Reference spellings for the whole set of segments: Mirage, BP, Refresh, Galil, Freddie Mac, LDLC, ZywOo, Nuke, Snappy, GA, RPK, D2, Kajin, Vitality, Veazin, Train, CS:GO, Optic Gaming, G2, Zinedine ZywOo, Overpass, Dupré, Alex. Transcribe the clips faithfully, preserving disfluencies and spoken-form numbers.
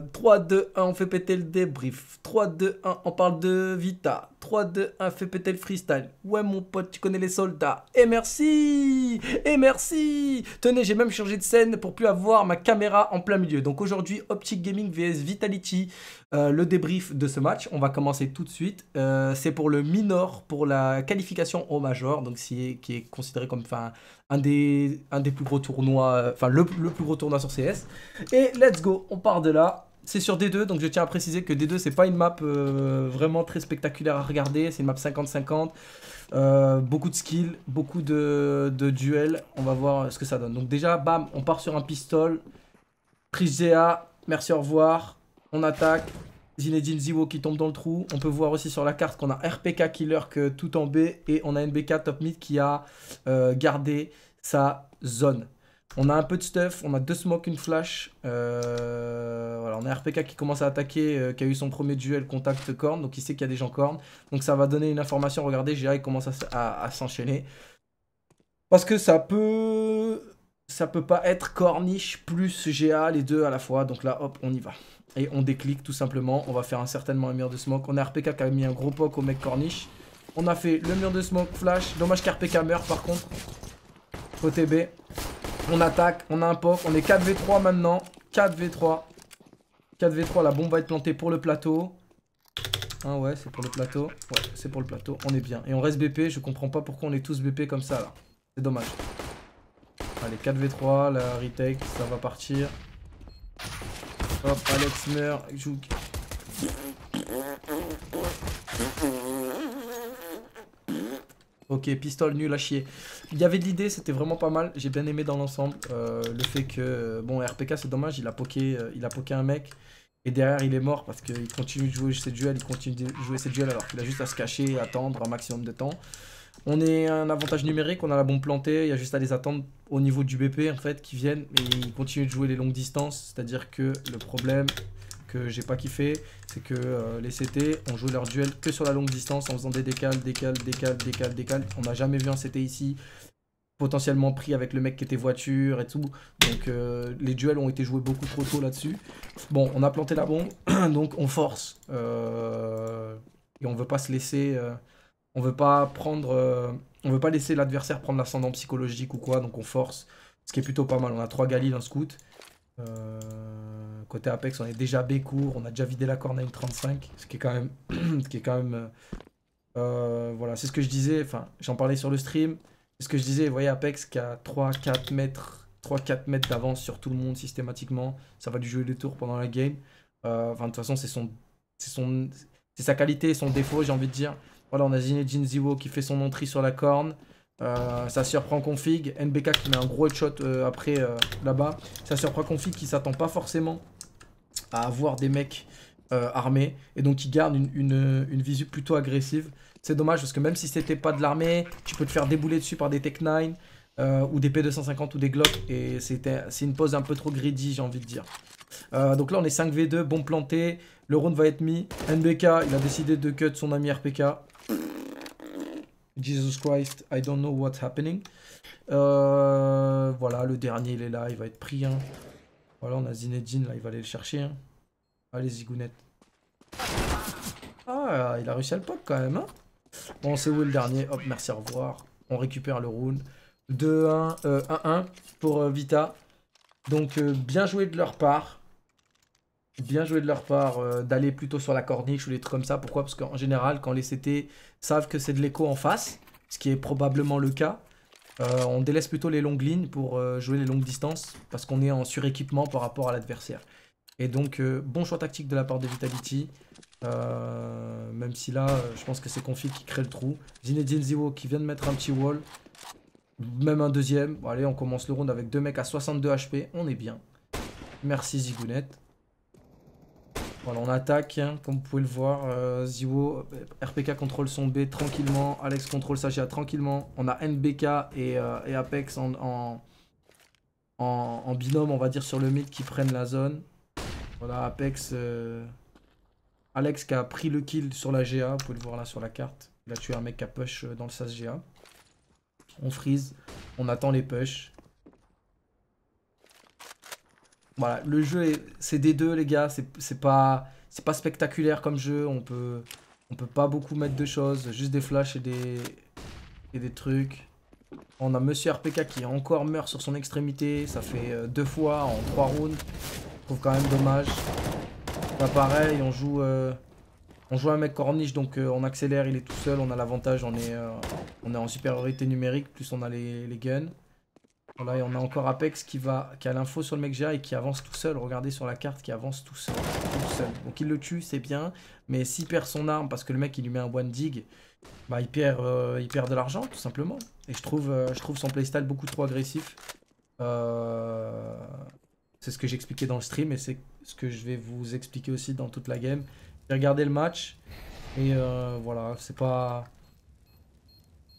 Euh, trois, deux, un, on fait péter le débrief. trois, deux, un, on parle de Vita. trois, deux, un, fait péter le freestyle. Ouais, mon pote, tu connais les soldats. Et merci! Et merci! Tenez, j'ai même changé de scène pour plus avoir ma caméra en plein milieu. Donc aujourd'hui, Optic Gaming vs Vitality. Euh, le débrief de ce match, on va commencer tout de suite. Euh, c'est pour le minor, pour la qualification au major, donc si, qui est considéré comme enfin, un, des, un des plus gros tournois, enfin le, le plus gros tournoi sur C S. Et let's go, on part de là. C'est sur D deux, donc je tiens à préciser que D deux, c'est pas une map euh, vraiment très spectaculaire à regarder. C'est une map cinquante cinquante, euh, beaucoup de skills, beaucoup de, de duels. On va voir ce que ça donne. Donc déjà, bam, on part sur un pistol. Triche G A, merci, au revoir. On attaque. Zinedine ZywOo qui tombe dans le trou. On peut voir aussi sur la carte qu'on a R P K qui lurk tout en B. Et on a N B K top mid qui a euh, gardé sa zone. On a un peu de stuff, on a deux smokes, une flash. Euh, voilà, on a R P K qui commence à attaquer, euh, qui a eu son premier duel contact corne, donc il sait qu'il y a des gens cornes. Donc ça va donner une information, regardez, G A il commence à, à, à s'enchaîner. Parce que ça peut... ça peut pas être corniche plus G A, les deux à la fois. Donc là, hop, on y va. Et on déclique tout simplement. On va faire un, certainement un mur de smoke. On a R P K qui a mis un gros poke au mec corniche. On a fait le mur de smoke, flash. Dommage qu'R P K meurt par contre. Côté B. On attaque, on a un poke, on est quatre v trois maintenant, quatre v trois, quatre v trois, la bombe va être plantée pour le plateau, ah ouais c'est pour le plateau, ouais c'est pour le plateau, on est bien, et on reste B P, je comprends pas pourquoi on est tous B P comme ça là, c'est dommage. Allez quatre v trois, la retake, ça va partir, hop Alex meurt, Joug. Ok, pistol nul à chier. Il y avait de l'idée, c'était vraiment pas mal. J'ai bien aimé dans l'ensemble euh, le fait que... Bon, R P K, c'est dommage, il a, poké, euh, il a poké un mec. Et derrière, il est mort parce qu'il continue de jouer ses duels. Il continue de jouer ses duels alors qu'il a juste à se cacher et attendre un maximum de temps. On est un avantage numérique, on a la bombe plantée. Il y a juste à les attendre au niveau du B P, en fait, qui viennent. Et ils continuent de jouer les longues distances. C'est-à-dire que le problème que j'ai pas kiffé, c'est que euh, les C T ont joué leur duel que sur la longue distance en faisant des décales, décales, décales, décales, décales. On n'a jamais vu un C T ici potentiellement pris avec le mec qui était voiture et tout. Donc euh, les duels ont été joués beaucoup trop tôt là-dessus. Bon, on a planté la bombe, donc on force. Euh, et on veut pas se laisser... Euh, on veut pas prendre... Euh, on veut pas laisser l'adversaire prendre l'ascendant psychologique ou quoi, donc on force. Ce qui est plutôt pas mal. On a trois Galil, un scout. Euh, côté Apex, on est déjà B court, on a déjà vidé la corne à une trente-cinq, ce qui est quand même, ce qui est quand même, euh, voilà, c'est ce que je disais, enfin, j'en parlais sur le stream, c'est ce que je disais, vous voyez Apex qui a trois à quatre mètres, trois à quatre mètres d'avance sur tout le monde systématiquement, ça va lui jouer les tours pendant la game, euh, enfin de toute façon c'est son, c'est son, c'est sa qualité et son défaut j'ai envie de dire, voilà on a Zinedine ZywOo qui fait son entrée sur la corne. Euh, ça surprend Config, N B K qui met un gros shot euh, après euh, là-bas. Ça surprend Config qui s'attend pas forcément à avoir des mecs euh, armés et donc qui garde une, une, une visu plutôt agressive. C'est dommage parce que même si c'était pas de l'armée, tu peux te faire débouler dessus par des Tech neuf euh, ou des P deux cent cinquante ou des Glock et c'était c'est une pose un peu trop greedy j'ai envie de dire. Euh, donc là on est cinq v deux, bombe plantée, le round va être mis. N B K il a décidé de cut son ami R P K. Jesus Christ, I don't know what's happening. Euh, voilà, le dernier, il est là, il va être pris. Hein. Voilà, on a Zinedine, là, il va aller le chercher. Hein. Allez, zigounette. Ah, il a réussi à le pop quand même. Hein. Bon, c'est où le dernier? Hop, merci, au revoir. On récupère le round. deux un, euh, un un pour euh, Vita. Donc, euh, bien joué de leur part. Bien joué de leur part euh, d'aller plutôt sur la corniche ou des trucs comme ça. Pourquoi? Parce qu'en général, quand les C T savent que c'est de l'écho en face, ce qui est probablement le cas, euh, on délaisse plutôt les longues lignes pour euh, jouer les longues distances parce qu'on est en suréquipement par rapport à l'adversaire. Et donc, euh, bon choix tactique de la part de Vitality. Euh, même si là, euh, je pense que c'est Config qui crée le trou. Zinedine ZywOo qui vient de mettre un petit wall. Même un deuxième. Bon, allez, on commence le round avec deux mecs à soixante-deux H P. On est bien. Merci Zigounette. Voilà, on attaque, hein, comme vous pouvez le voir, euh, ZywOo, R P K contrôle son B tranquillement, Alex contrôle sa G A tranquillement, on a N B K et, euh, et Apex en, en, en, en binôme, on va dire, sur le mid qui prennent la zone. Voilà, Apex, euh, Alex qui a pris le kill sur la G A, vous pouvez le voir là sur la carte, il a tué un mec qui a push dans le sas G A. On freeze, on attend les push. Voilà, le jeu, c'est D deux, les gars. C'est pas, pas spectaculaire comme jeu. On peut, on peut pas beaucoup mettre de choses. Juste des flashs et des, et des trucs. On a Monsieur R P K qui encore meurt sur son extrémité. Ça fait deux fois en trois rounds. Je trouve quand même dommage. Là, pareil, on joue... Euh, on joue un mec corniche, donc euh, on accélère, il est tout seul, on a l'avantage, on, euh, on est en supériorité numérique, plus on a les, les guns. Voilà, et on a encore Apex qui va, qui a l'info sur le mec G A et qui avance tout seul. Regardez sur la carte, qui avance tout seul. Tout seul. Donc il le tue, c'est bien, mais s'il perd son arme parce que le mec il lui met un one dig, bah, il, perd, euh, il perd de l'argent tout simplement. Et je trouve, euh, je trouve son playstyle beaucoup trop agressif. Euh... C'est ce que j'expliquais dans le stream et c'est ce que je vais vous expliquer aussi dans toute la game. Regardez le match et euh, voilà, c'est pas,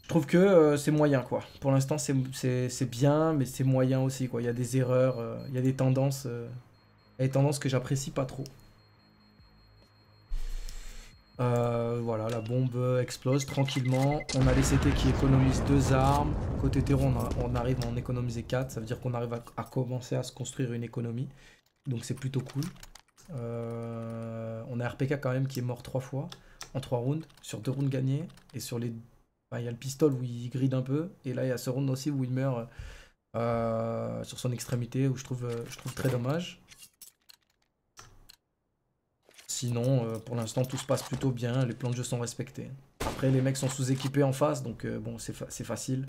je trouve que euh, c'est moyen quoi. Pour l'instant c'est bien mais c'est moyen aussi quoi. Il y a des erreurs, euh, il y a des tendances, euh, il y a des tendances que j'apprécie pas trop. Euh, voilà, la bombe explose tranquillement. On a les C T qui économisent deux armes. Côté terreau on, a, on arrive à en économiser quatre. Ça veut dire qu'on arrive à, à commencer à se construire une économie. Donc c'est plutôt cool. Euh, on a R P K quand même qui est mort trois fois en trois rounds, sur deux rounds gagnés et sur les, enfin, il y a le pistol où il gride un peu et là il y a ce round aussi où il meurt euh, sur son extrémité où je trouve, je trouve très dommage. Sinon euh, pour l'instant tout se passe plutôt bien, les plans de jeu sont respectés. Après les mecs sont sous-équipés en face donc euh, bon c'est fa facile.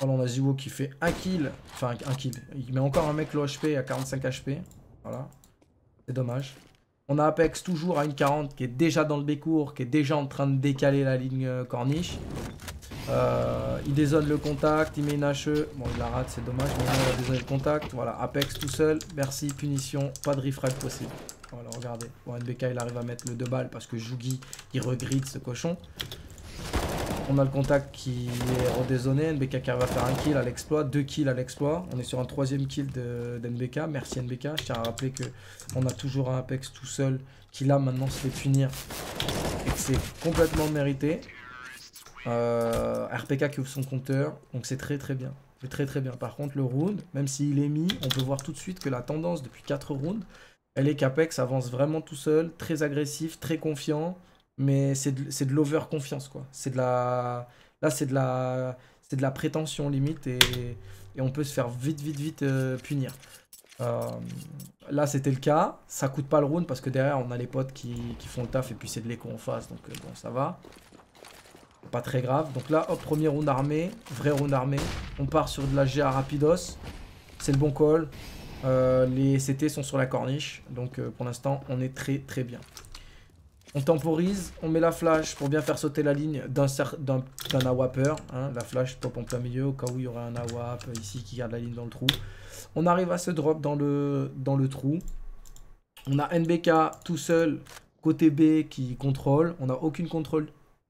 Voilà, on a ZywOo qui fait un kill, enfin un kill, il met encore un mec low H P à quarante-cinq H P, voilà. C'est dommage. On a Apex toujours à une quarante qui est déjà dans le bécourt, qui est déjà en train de décaler la ligne corniche. Euh, il dézone le contact, il met une H E. Bon, il la rate, c'est dommage, mais il a dézoné le contact. Voilà, Apex tout seul, merci, punition, pas de refrag possible. Voilà, regardez. Bon, N B K, il arrive à mettre le deux balles parce que Jougui, il regride ce cochon. On a le contact qui est redézoné, N B K qui arrive à faire un kill à l'exploit, deux kills à l'exploit. On est sur un troisième kill d'N B K, merci N B K. Je tiens à rappeler qu'on a toujours un Apex tout seul qui là maintenant se fait punir et que c'est complètement mérité. Euh, R P K qui ouvre son compteur, donc c'est très très bien. C'est très très bien. Par contre le round, même s'il est mis, on peut voir tout de suite que la tendance depuis quatre rounds, elle est qu'Apex avance vraiment tout seul, très agressif, très confiant. Mais c'est de, de l'overconfiance quoi. C'est de la. Là c'est de la. C'est de la prétention limite et, et on peut se faire vite vite vite euh, punir. Euh, là c'était le cas. Ça coûte pas le round parce que derrière on a les potes qui, qui font le taf et puis c'est de l'écho en face. Donc euh, bon ça va. Pas très grave. Donc là, hop, premier round armé, vrai round armé. On part sur de la G A rapidos. C'est le bon call. Euh, les C T sont sur la corniche. Donc euh, pour l'instant on est très très bien. On temporise, on met la flash pour bien faire sauter la ligne d'un awapper. Hein. La flash pop en plein milieu au cas où il y aurait un awap ici qui garde la ligne dans le trou. On arrive à se drop dans le, dans le trou. On a N B K tout seul, côté B qui contrôle. On n'a aucune contrôle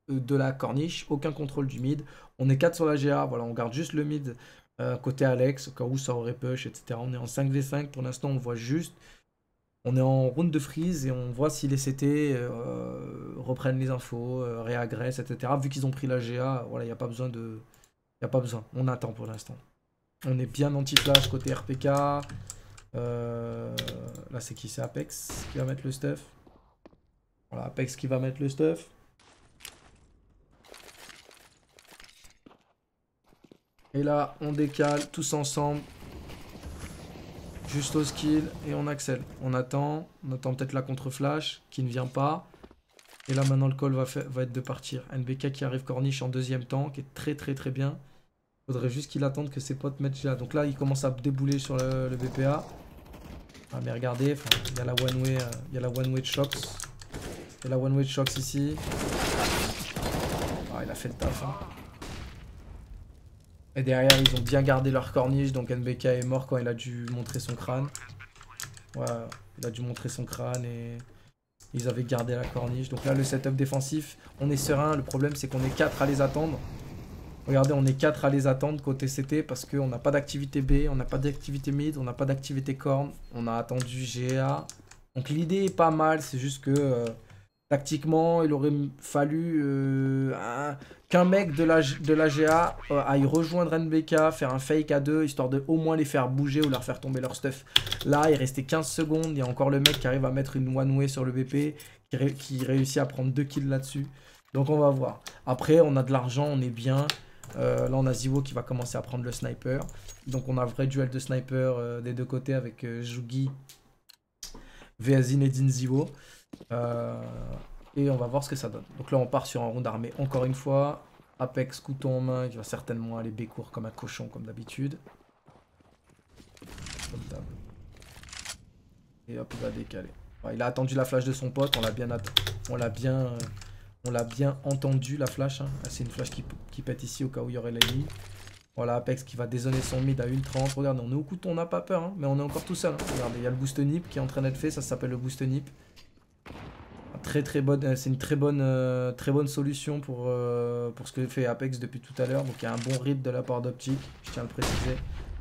de la corniche, aucun contrôle du mid. On est quatre sur la G A, voilà, on garde juste le mid euh, côté Alex, au cas où ça aurait push, et cetera. On est en cinq v cinq, pour l'instant on voit juste... On est en round de freeze et on voit si les C T euh, reprennent les infos, euh, réagressent, et cetera. Vu qu'ils ont pris la G A, voilà, il n'y a pas besoin de... Il n'y a pas besoin. On attend pour l'instant. On est bien anti-flash côté R P K. Euh, là, c'est qui? C'est Apex qui va mettre le stuff. Voilà, Apex qui va mettre le stuff. Et là, on décale tous ensemble. Juste au skill et on accèle. On attend, on attend peut-être la contre-flash qui ne vient pas. Et là maintenant le call va, fait, va être de partir. N B K qui arrive corniche en deuxième temps, qui est très très très bien. Il faudrait juste qu'il attende que ses potes mettent G A. Donc là il commence à débouler sur le, le B P A. Ah mais regardez, il y a la one-way euh, one de shocks. Il y a la one-way de shocks ici. Ah il a fait le taf. Hein. Et derrière, ils ont bien gardé leur corniche, donc N B K est mort quand il a dû montrer son crâne. Ouais, il a dû montrer son crâne et ils avaient gardé la corniche. Donc là, le setup défensif, on est serein. Le problème, c'est qu'on est quatre à les attendre. Regardez, on est quatre à les attendre côté C T parce qu'on n'a pas d'activité B, on n'a pas d'activité mid, on n'a pas d'activité corne. On a attendu G A. Donc l'idée est pas mal, c'est juste que euh, Tactiquement, il aurait fallu euh, un, qu'un mec de la, de la G A euh, aille rejoindre N B K, faire un fake à deux, histoire de au moins les faire bouger ou leur faire tomber leur stuff. Là, il restait quinze secondes, il y a encore le mec qui arrive à mettre une one-way sur le B P, qui, ré, qui réussit à prendre deux kills là-dessus. Donc on va voir. Après, on a de l'argent, on est bien. Euh, là, on a ZywOo qui va commencer à prendre le sniper. Donc on a un vrai duel de sniper euh, des deux côtés avec euh, Jougui, Veazin et Din ZywOo. Euh, et on va voir ce que ça donne. Donc là on part sur un rond d'armée encore une fois. Apex couteau en main qui va certainement aller bécourt comme un cochon comme d'habitude. Et hop, il va décaler. Enfin, il a attendu la flash de son pote, on l'a bien on l'a bien euh, on l'a bien entendu la flash. Hein. Ah, c'est une flash qui, qui pète ici au cas où il y aurait l'ennemi. Voilà, Apex qui va dézonner son mid à une trente. Regardez, on est au couteau, on n'a pas peur, hein, mais on est encore tout seul. Hein. Regardez, il y a le boost nip qui est en train d'être fait, ça s'appelle le boost nip. Très très bonne, c'est une très bonne, euh, très bonne solution pour, euh, pour ce que fait Apex depuis tout à l'heure. Donc il y a un bon rythme de la part d'Optic, je tiens à le préciser.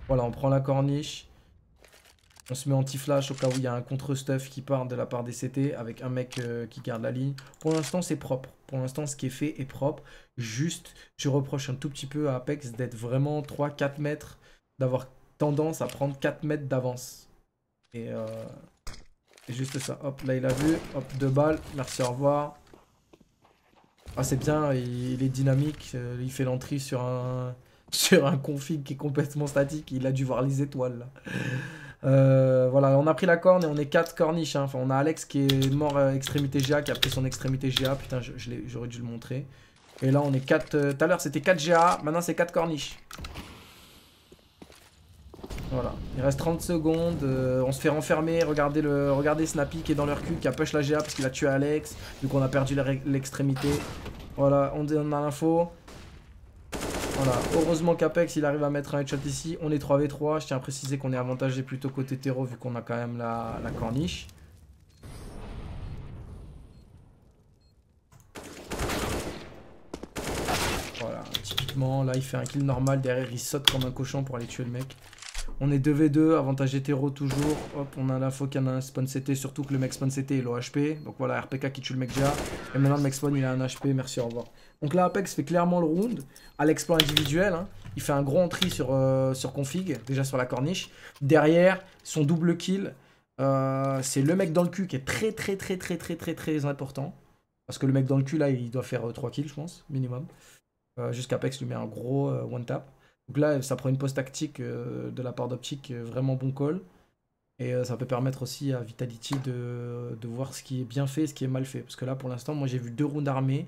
Voilà, on prend la corniche, on se met anti-flash au cas où il y a un contre-stuff qui part de la part des C T avec un mec euh, qui garde la ligne. Pour l'instant c'est propre, pour l'instant ce qui est fait est propre. Juste, je reproche un tout petit peu à Apex d'être vraiment trois à quatre mètres, d'avoir tendance à prendre quatre mètres d'avance. Et... Euh... C'est juste ça, hop, là il a vu, hop, deux balles, merci, au revoir. Ah c'est bien, il, il est dynamique, euh, il fait l'entrée sur un sur un config qui est complètement statique, il a dû voir les étoiles. Là. Euh, voilà, on a pris la corne et on est quatre corniches, hein. Enfin, on a Alex qui est mort euh, extrémité G A, qui a pris son extrémité G A, putain je, je j'aurais dû le montrer. Et là on est quatre, euh, tout à l'heure c'était quatre G A, maintenant c'est quatre corniches. Voilà, il reste trente secondes, euh, on se fait renfermer, regardez, le, regardez Snappy qui est dans leur cul, qui a push la G A parce qu'il a tué Alex, vu qu'on a perdu l'extrémité. Voilà, on, on a l'info. Voilà, heureusement qu'Apex il arrive à mettre un headshot ici, on est trois v trois, je tiens à préciser qu'on est avantagé plutôt côté terreau vu qu'on a quand même la, la corniche. Voilà, typiquement là il fait un kill normal, derrière il saute comme un cochon pour aller tuer le mec. On est deux v deux, avantage hétéro toujours. Hop, on a l'info qu'il y en a un spawn C T, surtout que le mec spawn C T il est au H P. Donc voilà, R P K qui tue le mec G A. Et maintenant le mec spawn il a un H P, merci, au revoir. Donc là, Apex fait clairement le round à l'exploit individuel. Hein. Il fait un gros entry sur, euh, sur config, déjà sur la corniche. Derrière, son double kill, euh, c'est le mec dans le cul qui est très très très très très très très important. Parce que le mec dans le cul là, il doit faire euh, trois kills, je pense, minimum. Euh, Jusqu'à Apex lui met un gros euh, one tap. Donc là, ça prend une pause tactique euh, de la part d'Optic, euh, vraiment bon call. Et euh, ça peut permettre aussi à Vitality de, de voir ce qui est bien fait et ce qui est mal fait. Parce que là, pour l'instant, moi j'ai vu deux rounds d'armée,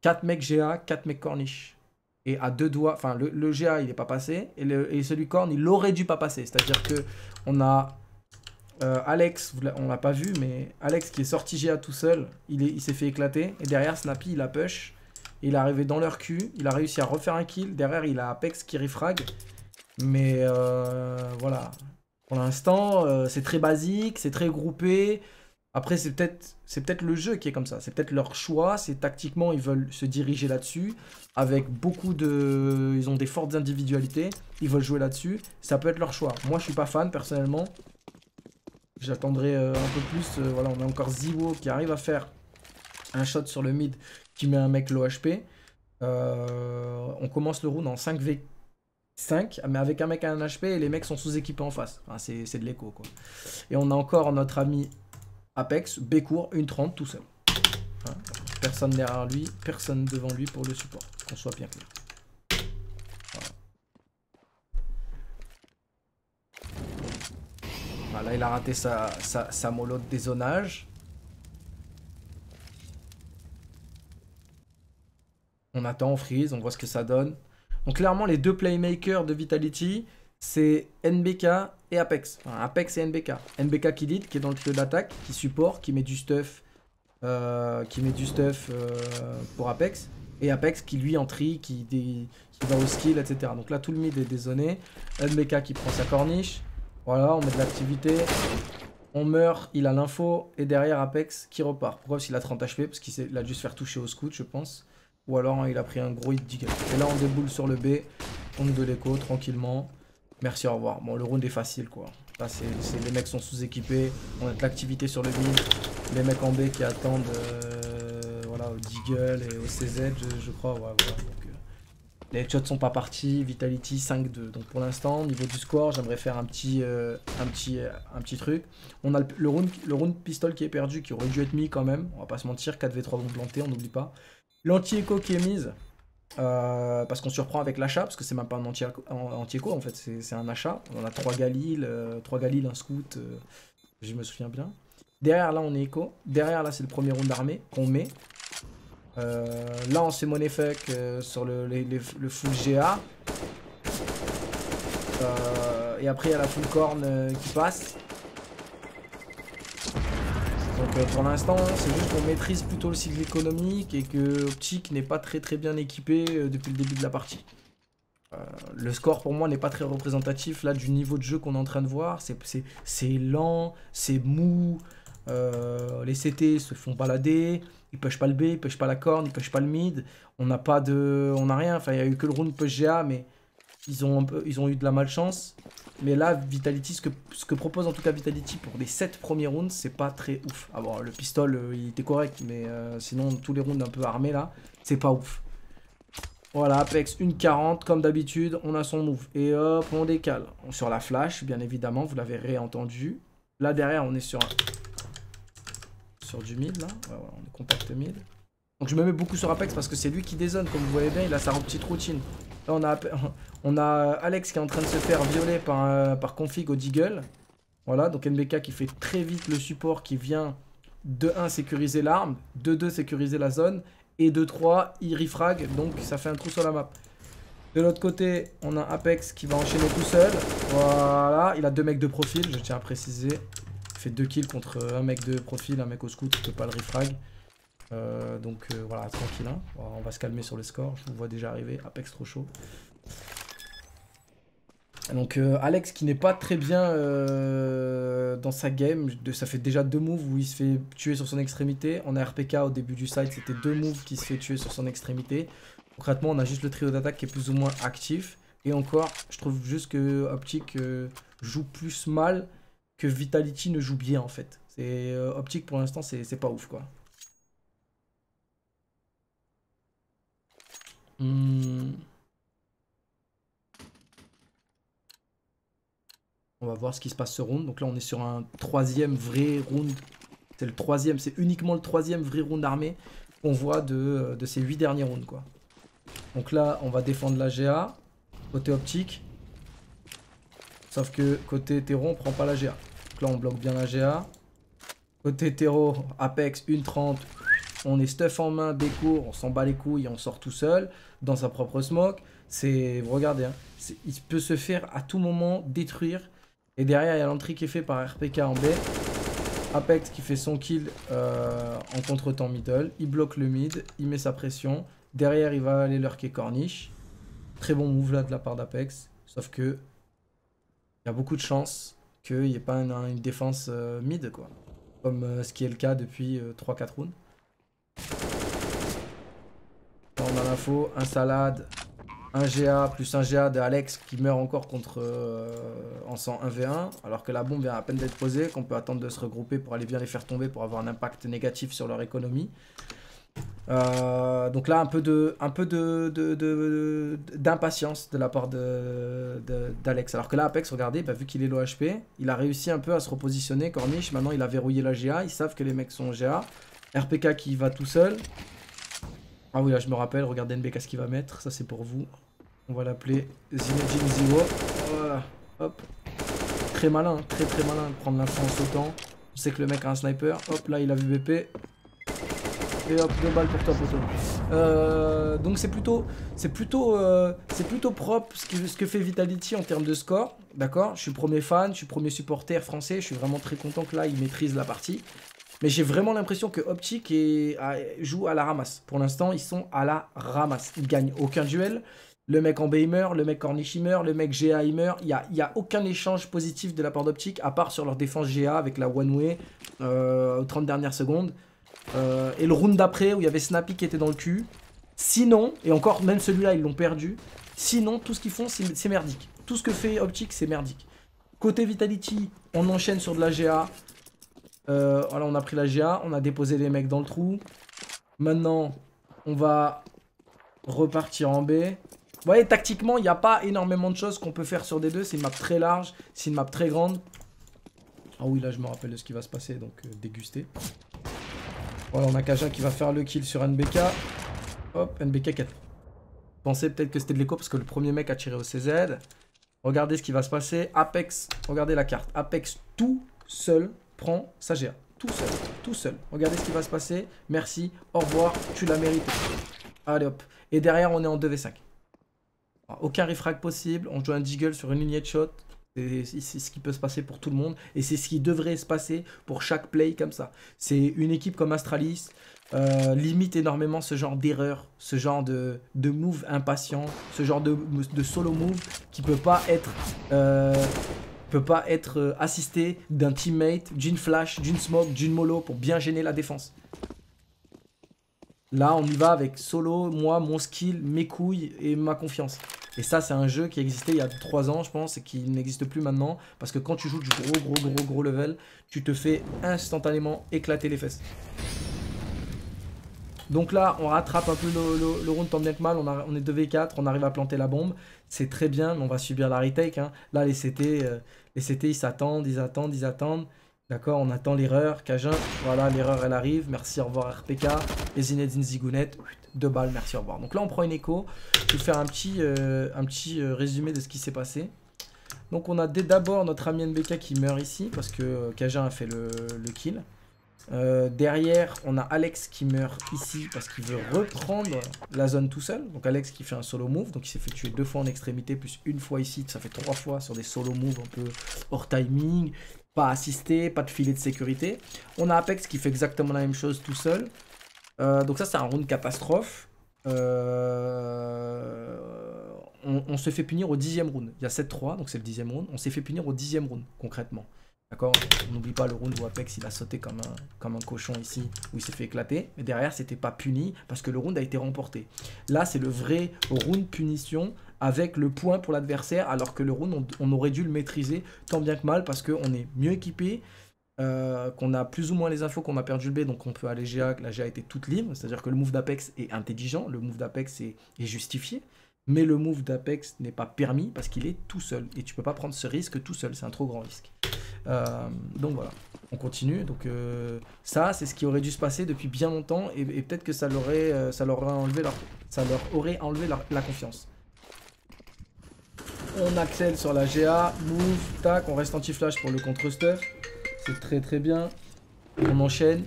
quatre mecs G A, quatre mecs corniche. Et à deux doigts, enfin le, le G A il n'est pas passé, et, le, et celui corne il aurait dû pas passer. C'est-à-dire que on a euh, Alex, on l'a pas vu, mais Alex qui est sorti G A tout seul, il s'est fait éclater. Et derrière, Snappy il a push. Il est arrivé dans leur cul, il a réussi à refaire un kill. Derrière, il a Apex qui refrag. Mais euh, voilà. Pour l'instant, euh, c'est très basique, c'est très groupé. Après, c'est peut-être c'est peut-être le jeu qui est comme ça. C'est peut-être leur choix. C'est tactiquement, ils veulent se diriger là-dessus. Avec beaucoup de... Ils ont des fortes individualités. Ils veulent jouer là-dessus. Ça peut être leur choix. Moi, je suis pas fan, personnellement. J'attendrai euh, un peu plus. Euh, voilà, on a encore ZywOo qui arrive à faire un shot sur le mid. Qui met un mec low H P. Euh, on commence le round en cinq v cinq, mais avec un mec à un H P et les mecs sont sous-équipés en face. Enfin, c'est de l'écho, quoi. Et on a encore notre ami Apex, bécourt, une trente tout seul. Hein, personne derrière lui, personne devant lui pour le support, qu'on soit bien clair. Voilà. Ah, là, il a raté sa, sa, sa mollo de dézonage. On attend, on freeze, on voit ce que ça donne. Donc clairement, les deux playmakers de Vitality, c'est N B K et Apex. Enfin, Apex et N B K. N B K qui lead, qui est dans le trio d'attaque, qui support, qui met du stuff, euh, qui met du stuff euh, pour Apex. Et Apex qui lui en tri, qui, qui va au skill, et cetera. Donc là, tout le mid est dézoné. N B K qui prend sa corniche. Voilà, on met de l'activité. On meurt, il a l'info. Et derrière, Apex qui repart. Pourquoi? Parce qu'il a trente H P, parce qu'il a dû se faire toucher au scout, je pense. Ou alors hein, il a pris un gros hit digger. Et là on déboule sur le B, on nous de l'écho tranquillement. Merci, au revoir. Bon, le round est facile, quoi. Là, c'est les mecs sont sous-équipés, on a de l'activité sur le mid, les mecs en B qui attendent euh, voilà, au Deagle et au C Z, je, je crois. Ouais, ouais, donc, euh, les headshots sont pas partis, Vitality cinq deux. Donc pour l'instant, au niveau du score, j'aimerais faire un petit, euh, un, petit, euh, un petit truc. On a le, le, round, le round pistol qui est perdu, qui aurait dû être mis quand même, on va pas se mentir, quatre v trois vont planter, on n'oublie pas. L'anti-écho qui est mise. Euh, parce qu'on surprend avec l'achat, parce que c'est même pas un anti-écho anti en fait, c'est un achat. On a trois Galil, euh, trois Galil, un scout, euh, je me souviens bien. Derrière là on est écho, derrière là c'est le premier round d'armée qu'on met. Euh, là on se fait money fuck euh, sur le, les, les, le full G A. Euh, et après il y a la full corne euh, qui passe. Donc euh, pour l'instant, c'est juste qu'on maîtrise plutôt le cycle économique et que Optic n'est pas très très bien équipé euh, depuis le début de la partie. Euh, le score pour moi n'est pas très représentatif là du niveau de jeu qu'on est en train de voir. C'est lent, c'est mou, euh, les C T se font balader, ils pushent pas le B, ils pushent pas la corne, ils pushent pas le mid. On n'a pas de... on n'a rien, enfin il n'y a eu que le round push G A mais ils ont, un peu, ils ont eu de la malchance. Mais là, Vitality, ce que, ce que propose en tout cas Vitality pour les sept premiers rounds, c'est pas très ouf. Ah bon, le pistol, euh, il était correct, mais euh, sinon, tous les rounds un peu armés là, c'est pas ouf. Voilà, Apex une quarante, comme d'habitude, on a son move. Et hop, on décale. Sur la flash, bien évidemment, vous l'avez réentendu. Là, derrière, on est sur un... sur du mid, là. Ouais, ouais, on est compact mid. Donc je me mets beaucoup sur Apex parce que c'est lui qui dézone, comme vous voyez bien, il a sa petite routine. Là on a, on a Alex qui est en train de se faire violer par, euh, par Config au Deagle. Voilà, donc N B K qui fait très vite le support qui vient de un sécuriser l'arme, de deux sécuriser la zone, et de trois il refrag, donc ça fait un trou sur la map. De l'autre côté, on a Apex qui va enchaîner tout seul. Voilà, il a deux mecs de profil, je tiens à préciser. Il fait deux kills contre un mec de profil, un mec au scout qui ne peut pas le refrag. Euh, donc euh, voilà, tranquille, hein. On va se calmer sur le score, je vous vois déjà arriver, Apex trop chaud. Donc euh, Alex qui n'est pas très bien euh, dans sa game, ça fait déjà deux moves où il se fait tuer sur son extrémité. On a R P K au début du side, c'était deux moves qui se fait tuer sur son extrémité. Concrètement on a juste le trio d'attaque qui est plus ou moins actif. Et encore, je trouve juste que Optic euh, joue plus mal que Vitality ne joue bien en fait. Et euh, Optic pour l'instant c'est pas ouf quoi. Hmm. On va voir ce qui se passe ce round. Donc là on est sur un troisième vrai round. C'est le troisième, c'est uniquement le troisième vrai round armé qu'on voit de, de ces huit derniers rounds quoi. Donc là on va défendre la G A côté Optic. Sauf que côté Terro on prend pas la G A. Donc là on bloque bien la G A. Côté Terro, Apex une trente. On est stuff en main, déco, on s'en bat les couilles et on sort tout seul, dans sa propre smoke. C'est, vous regardez, hein, il peut se faire à tout moment détruire. Et derrière, il y a l'entrée qui est faite par R P K en B. Apex qui fait son kill euh, en contre-temps middle. Il bloque le mid, il met sa pression. Derrière, il va aller lurker corniche. Très bon move là de la part d'Apex. Sauf que, il y a beaucoup de chance qu'il n'y ait pas une, une défense euh, mid, quoi. Comme euh, ce qui est le cas depuis euh, trois quatre rounds. On a l'info, un salade, un G A plus un G A de Alex qui meurt encore contre euh, en cent un v un alors que la bombe vient à peine d'être posée, qu'on peut attendre de se regrouper pour aller bien les faire tomber pour avoir un impact négatif sur leur économie. Euh, donc là un peu de un peu de, de, de, d'impatience de la part de, d'Alex. Alors que là Apex, regardez, bah, vu qu'il est low H P, il a réussi un peu à se repositionner, corniche, maintenant il a verrouillé la G A, ils savent que les mecs sont en G A. R P K qui va tout seul. Ah oui là je me rappelle, regardez N B K ce qu'il va mettre, ça c'est pour vous. On va l'appeler Zinedine ZywOo. Voilà, hop. Très malin, très très malin de prendre l'info en sautant. On sait que le mec a un sniper, hop là il a vu B P. Et hop, deux balles pour toi poto. Euh, donc c'est plutôt, c'est plutôt, euh, c'est plutôt propre ce que, ce que fait Vitality en termes de score. D'accord, je suis premier fan, je suis premier supporter français, je suis vraiment très content que là il maîtrise la partie. Mais j'ai vraiment l'impression que Optic joue à la ramasse. Pour l'instant, ils sont à la ramasse. Ils gagnent aucun duel. Le mec en B, il meurt. Le mec corniche, il meurt. Le mec G A, il meurt. Il n'y a, il y a aucun échange positif de la part d'Optic, à part sur leur défense G A avec la one-way euh, aux trente dernières secondes. Euh, et le round d'après, où il y avait Snappy qui était dans le cul. Sinon, et encore, même celui-là, ils l'ont perdu. Sinon, tout ce qu'ils font, c'est merdique. Tout ce que fait Optic, c'est merdique. Côté Vitality, on enchaîne sur de la G A. Euh, voilà, on a pris la G A, on a déposé les mecs dans le trou. Maintenant, on va repartir en B. Vous voyez, tactiquement, il n'y a pas énormément de choses qu'on peut faire sur D deux. C'est une map très large, c'est une map très grande. Ah oui, là, je me rappelle de ce qui va se passer, donc euh, déguster. Voilà, on a Kajin qui va faire le kill sur N B K. Hop, N B K quatre. Pensez peut-être que c'était de l'écho parce que le premier mec a tiré au C Z. Regardez ce qui va se passer. Apex, regardez la carte. Apex tout seul prend sa G A. Tout seul, tout seul. Regardez ce qui va se passer. Merci, au revoir, tu l'as mérité. Allez hop. Et derrière, on est en deux v cinq. Aucun refrag possible. On joue un jiggle sur une lignée de shot. C'est ce qui peut se passer pour tout le monde. Et c'est ce qui devrait se passer pour chaque play comme ça. C'est une équipe comme Astralis. Euh, limite énormément ce genre d'erreur, ce genre de, de move impatient, ce genre de, de solo move qui peut pas être, euh, peut pas être assisté d'un teammate, d'une flash, d'une smoke, d'une mollo pour bien gêner la défense. Là on y va avec solo, moi, mon skill, mes couilles et ma confiance. Et ça c'est un jeu qui existait il y a trois ans je pense et qui n'existe plus maintenant parce que quand tu joues du gros gros gros gros level, tu te fais instantanément éclater les fesses. Donc là, on rattrape un peu le, le, le round tant bien que mal. On, a, on est deux v quatre, on arrive à planter la bombe. C'est très bien, mais on va subir la retake. Hein. Là, les C T, euh, les C T, ils s'attendent, ils attendent, ils attendent. D'accord, on attend l'erreur. Kajin, voilà, l'erreur, elle arrive. Merci, au revoir, R P K. Et Zinedine Zigounette, deux balles, merci, au revoir. Donc là, on prend une écho. Je vais faire un petit, euh, un petit euh, résumé de ce qui s'est passé. Donc on a d'abord notre ami N B K qui meurt ici parce que euh, Kajin a fait le, le kill. Euh, derrière on a Alex qui meurt ici parce qu'il veut reprendre la zone tout seul. Donc Alex qui fait un solo move, donc il s'est fait tuer deux fois en extrémité plus une fois ici, ça fait trois fois sur des solo moves un peu hors timing, pas assisté, pas de filet de sécurité. On a Apex qui fait exactement la même chose tout seul. euh, Donc ça c'est un round catastrophe. euh... on, on se fait punir au dixième round. Il y a sept trois, donc c'est le dixième round. On s'est fait punir au dixième round concrètement. D'accord, on n'oublie pas le round où Apex il a sauté comme un, comme un cochon ici, où il s'est fait éclater. Mais derrière, c'était pas puni parce que le round a été remporté. Là, c'est le vrai round punition avec le point pour l'adversaire, alors que le round, on, on aurait dû le maîtriser tant bien que mal parce qu'on est mieux équipé, euh, qu'on a plus ou moins les infos, qu'on a perdu le B, donc on peut aller G A, que la G A était toute libre. C'est-à-dire que le move d'Apex est intelligent, le move d'Apex est, est justifié. Mais le move d'Apex n'est pas permis parce qu'il est tout seul. Et tu peux pas prendre ce risque tout seul, c'est un trop grand risque. Euh, donc voilà, on continue. Donc euh, ça, c'est ce qui aurait dû se passer depuis bien longtemps. Et, et peut-être que ça, euh, ça, leur enlevé leur, ça leur aurait enlevé leur, la confiance. On accèle sur la G A, move, tac, on reste anti-flash pour le contre-stuff. C'est très très bien. On enchaîne.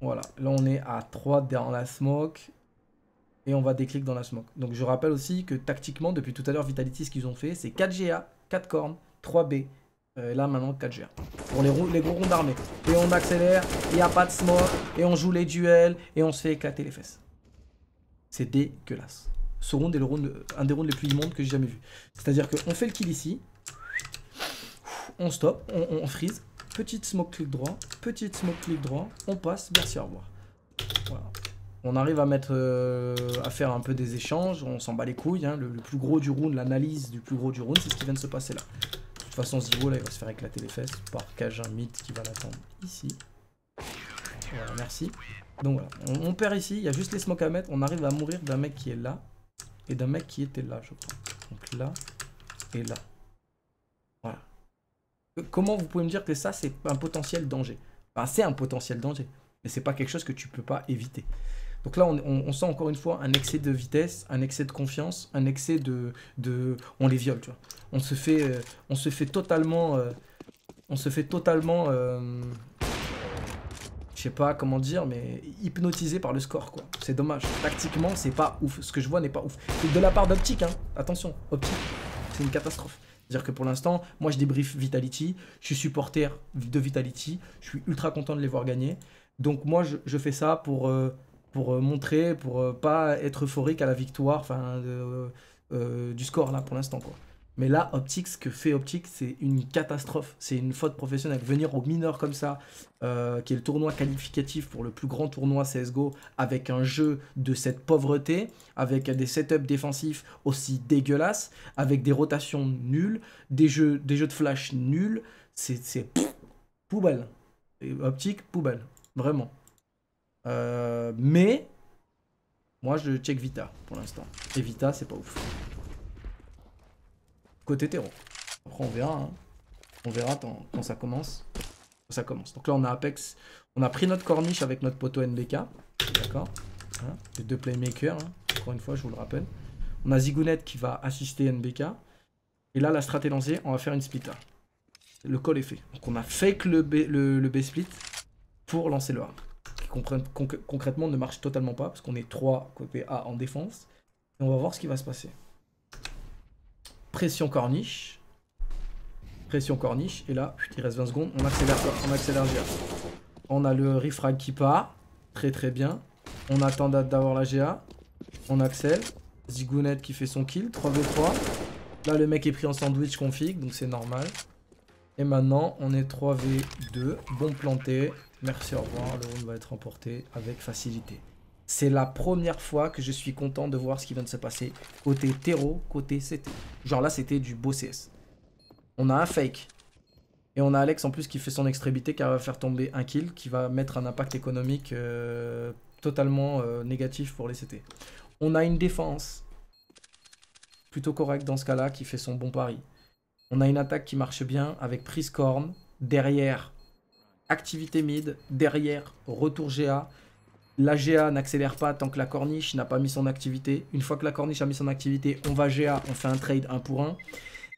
Voilà, là on est à trois dans la smoke. Et on va déclic dans la smoke. Donc je rappelle aussi que tactiquement, depuis tout à l'heure, Vitality, ce qu'ils ont fait, c'est quatre G A, quatre cornes, trois B. Euh, là maintenant quatre G A. Pour les, les gros ronds d'armée. Et on accélère, il n'y a pas de smoke, et on joue les duels, et on se fait éclater les fesses. C'est dégueulasse. Ce round est le round, un des rounds les plus immondes que j'ai jamais vu. C'est-à-dire qu'on fait le kill ici, on stop, on, on freeze, petite smoke clic droit, petite smoke clic droit, on passe, merci, au revoir. Voilà. On arrive à, mettre, euh, à faire un peu des échanges, on s'en bat les couilles, hein. le, le plus gros du round, l'analyse du plus gros du round, c'est ce qui vient de se passer là. De toute façon, ZywOo, là, il va se faire éclater les fesses par Cage, un mythe qui va l'attendre ici. Voilà, merci. Donc voilà, on, on perd ici, il y a juste les smokes à mettre, on arrive à mourir d'un mec qui est là, et d'un mec qui était là, je crois. Donc là, et là. Voilà. Comment vous pouvez me dire que ça, c'est un potentiel danger? Enfin, c'est un potentiel danger, mais c'est pas quelque chose que tu peux pas éviter. Donc là, on, on, on sent encore une fois un excès de vitesse, un excès de confiance, un excès de... de on les viole, tu vois. On se fait, euh, on se fait totalement... Euh, on se fait totalement... Euh, je sais pas comment dire, mais hypnotisé par le score, quoi. C'est dommage. Tactiquement, c'est pas ouf. Ce que je vois n'est pas ouf. C'est de la part d'Optic, hein. Attention, Optic, c'est une catastrophe. C'est-à-dire que pour l'instant, moi, je débrief Vitality. Je suis supporter de Vitality. Je suis ultra content de les voir gagner. Donc moi, je, je fais ça pour... Euh, pour montrer, pour pas être euphorique à la victoire, enfin, euh, euh, du score là pour l'instant quoi. Mais là, Optic, ce que fait Optic, c'est une catastrophe. C'est une faute professionnelle. Venir au mineur comme ça, euh, qui est le tournoi qualificatif pour le plus grand tournoi C S G O, avec un jeu de cette pauvreté, avec des setups défensifs aussi dégueulasses, avec des rotations nulles, des jeux, des jeux de flash nuls, c'est poubelle. Et Optic, poubelle. Vraiment. Euh, mais, moi, je check Vita pour l'instant. Et Vita, c'est pas ouf. Côté terreau. Après on verra, hein. On verra quand, quand ça commence. Quand ça commence. Donc là on a Apex, on a pris notre corniche avec notre poteau N B K, d'accord. Voilà. Les deux playmakers, hein. Encore une fois je vous le rappelle. On a Zigounet qui va assister N B K. Et là la strat est lancée, on va faire une split A. Le call est fait. Donc on a fake le B, le, le B split pour lancer le A. Qui con, concrètement ne marche totalement pas parce qu'on est trois côté A en défense. Et on va voir ce qui va se passer. Pression corniche. Pression corniche. Et là, il reste vingt secondes. On accélère. On accélère. G A. On a le refrag qui part. Très très bien. On attend d'avoir la G A. On accélère. Zigounet qui fait son kill. trois v trois. Là, le mec est pris en sandwich config. Donc c'est normal. Et maintenant, on est trois v deux. Bon planté. Merci, au revoir. Le round va être remporté avec facilité. C'est la première fois que je suis content de voir ce qui vient de se passer côté terreau, côté C T. Genre là, c'était du beau C S. On a un fake. Et on a Alex en plus qui fait son extrémité, qui va faire tomber un kill, qui va mettre un impact économique euh, totalement euh, négatif pour les C T. On a une défense plutôt correcte dans ce cas-là, qui fait son bon pari. On a une attaque qui marche bien avec prise corne, derrière activité mid, derrière retour G A. La G A n'accélère pas tant que la corniche n'a pas mis son activité. Une fois que la corniche a mis son activité, on va G A, on fait un trade un pour un.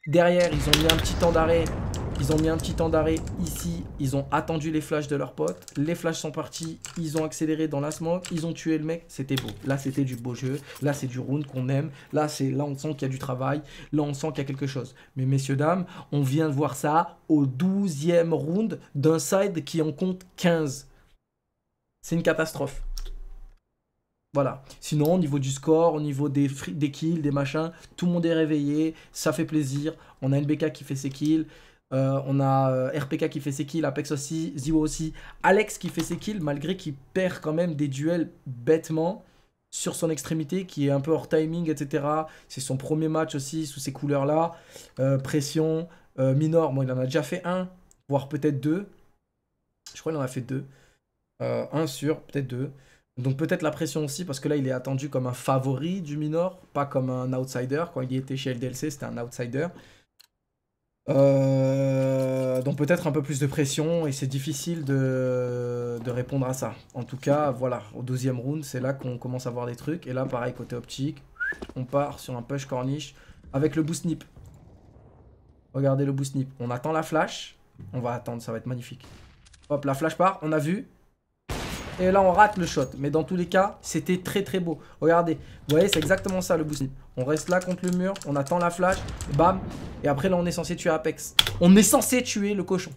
Derrière, ils ont mis un petit temps d'arrêt. Ils ont mis un petit temps d'arrêt ici. Ils ont attendu les flashs de leurs potes. Les flashs sont partis. Ils ont accéléré dans la smoke. Ils ont tué le mec. C'était beau. Là, c'était du beau jeu. Là, c'est du round qu'on aime. Là, c'est là, on sent qu'il y a du travail. Là, on sent qu'il y a quelque chose. Mais messieurs, dames, on vient de voir ça au douzième round d'un side qui en compte quinze. C'est une catastrophe. Voilà. Sinon, au niveau du score, au niveau des, des kills, des machins, tout le monde est réveillé. Ça fait plaisir. On a N B K qui fait ses kills. Euh, on a euh, R P K qui fait ses kills. Apex aussi. ZywOo aussi. Alex qui fait ses kills malgré qu'il perd quand même des duels bêtement sur son extrémité qui est un peu hors timing, et cetera. C'est son premier match aussi sous ces couleurs-là. Euh, pression. Euh, minor. Bon, il en a déjà fait un, voire peut-être deux. Je crois qu'il en a fait deux. Euh, un sur, peut-être deux. Donc peut-être la pression aussi, parce que là, il est attendu comme un favori du minor, pas comme un outsider. Quand il était chez L D L C, c'était un outsider. Euh, donc peut-être un peu plus de pression, et c'est difficile de, de répondre à ça. En tout cas, voilà, au deuxième round, c'est là qu'on commence à voir des trucs. Et là, pareil, côté optique, on part sur un push corniche avec le boost snip. Regardez le boost snip. On attend la flash. On va attendre, ça va être magnifique. Hop, la flash part, on a vu. Et là, on rate le shot. Mais dans tous les cas, c'était très très beau. Regardez. Vous voyez, c'est exactement ça le boost snip. On reste là contre le mur. On attend la flash. Bam. Et après, là, on est censé tuer Apex. On est censé tuer le cochon.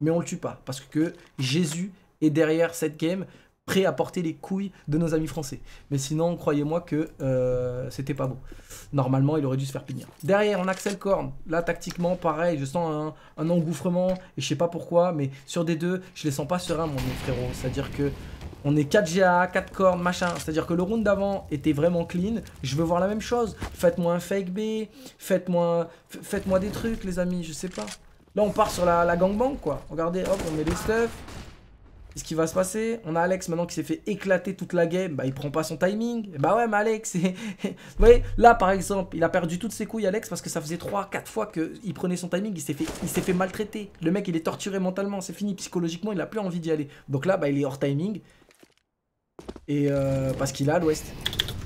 Mais on le tue pas. Parce que Jésus est derrière cette game, prêt à porter les couilles de nos amis français. Mais sinon, croyez-moi que euh, c'était pas beau. Normalement, il aurait dû se faire punir. Derrière, on accèle corne. Là, tactiquement, pareil, je sens un, un engouffrement. Et je sais pas pourquoi, mais sur des deux, je les sens pas sereins, mon frérot. C'est-à-dire que on est quatre G A, quatre cornes, machin. C'est-à-dire que le round d'avant était vraiment clean. Je veux voir la même chose. Faites-moi un fake B. Faites-moi faites-moi des trucs, les amis. Je sais pas. Là, on part sur la, la gangbang, quoi. Regardez, hop, on met les stuffs. Qu'est-ce qui va se passer? On a Alex maintenant qui s'est fait éclater toute la game. Bah, il prend pas son timing. Bah ouais, mais Alex... Vous voyez, là, par exemple, il a perdu toutes ses couilles, Alex, parce que ça faisait trois quatre fois qu'il prenait son timing. Il s'est fait, il s'est fait maltraiter. Le mec, il est torturé mentalement. C'est fini. Psychologiquement, il a plus envie d'y aller. Donc là, bah, il est hors timing. Et euh, parce qu'il est à l'ouest.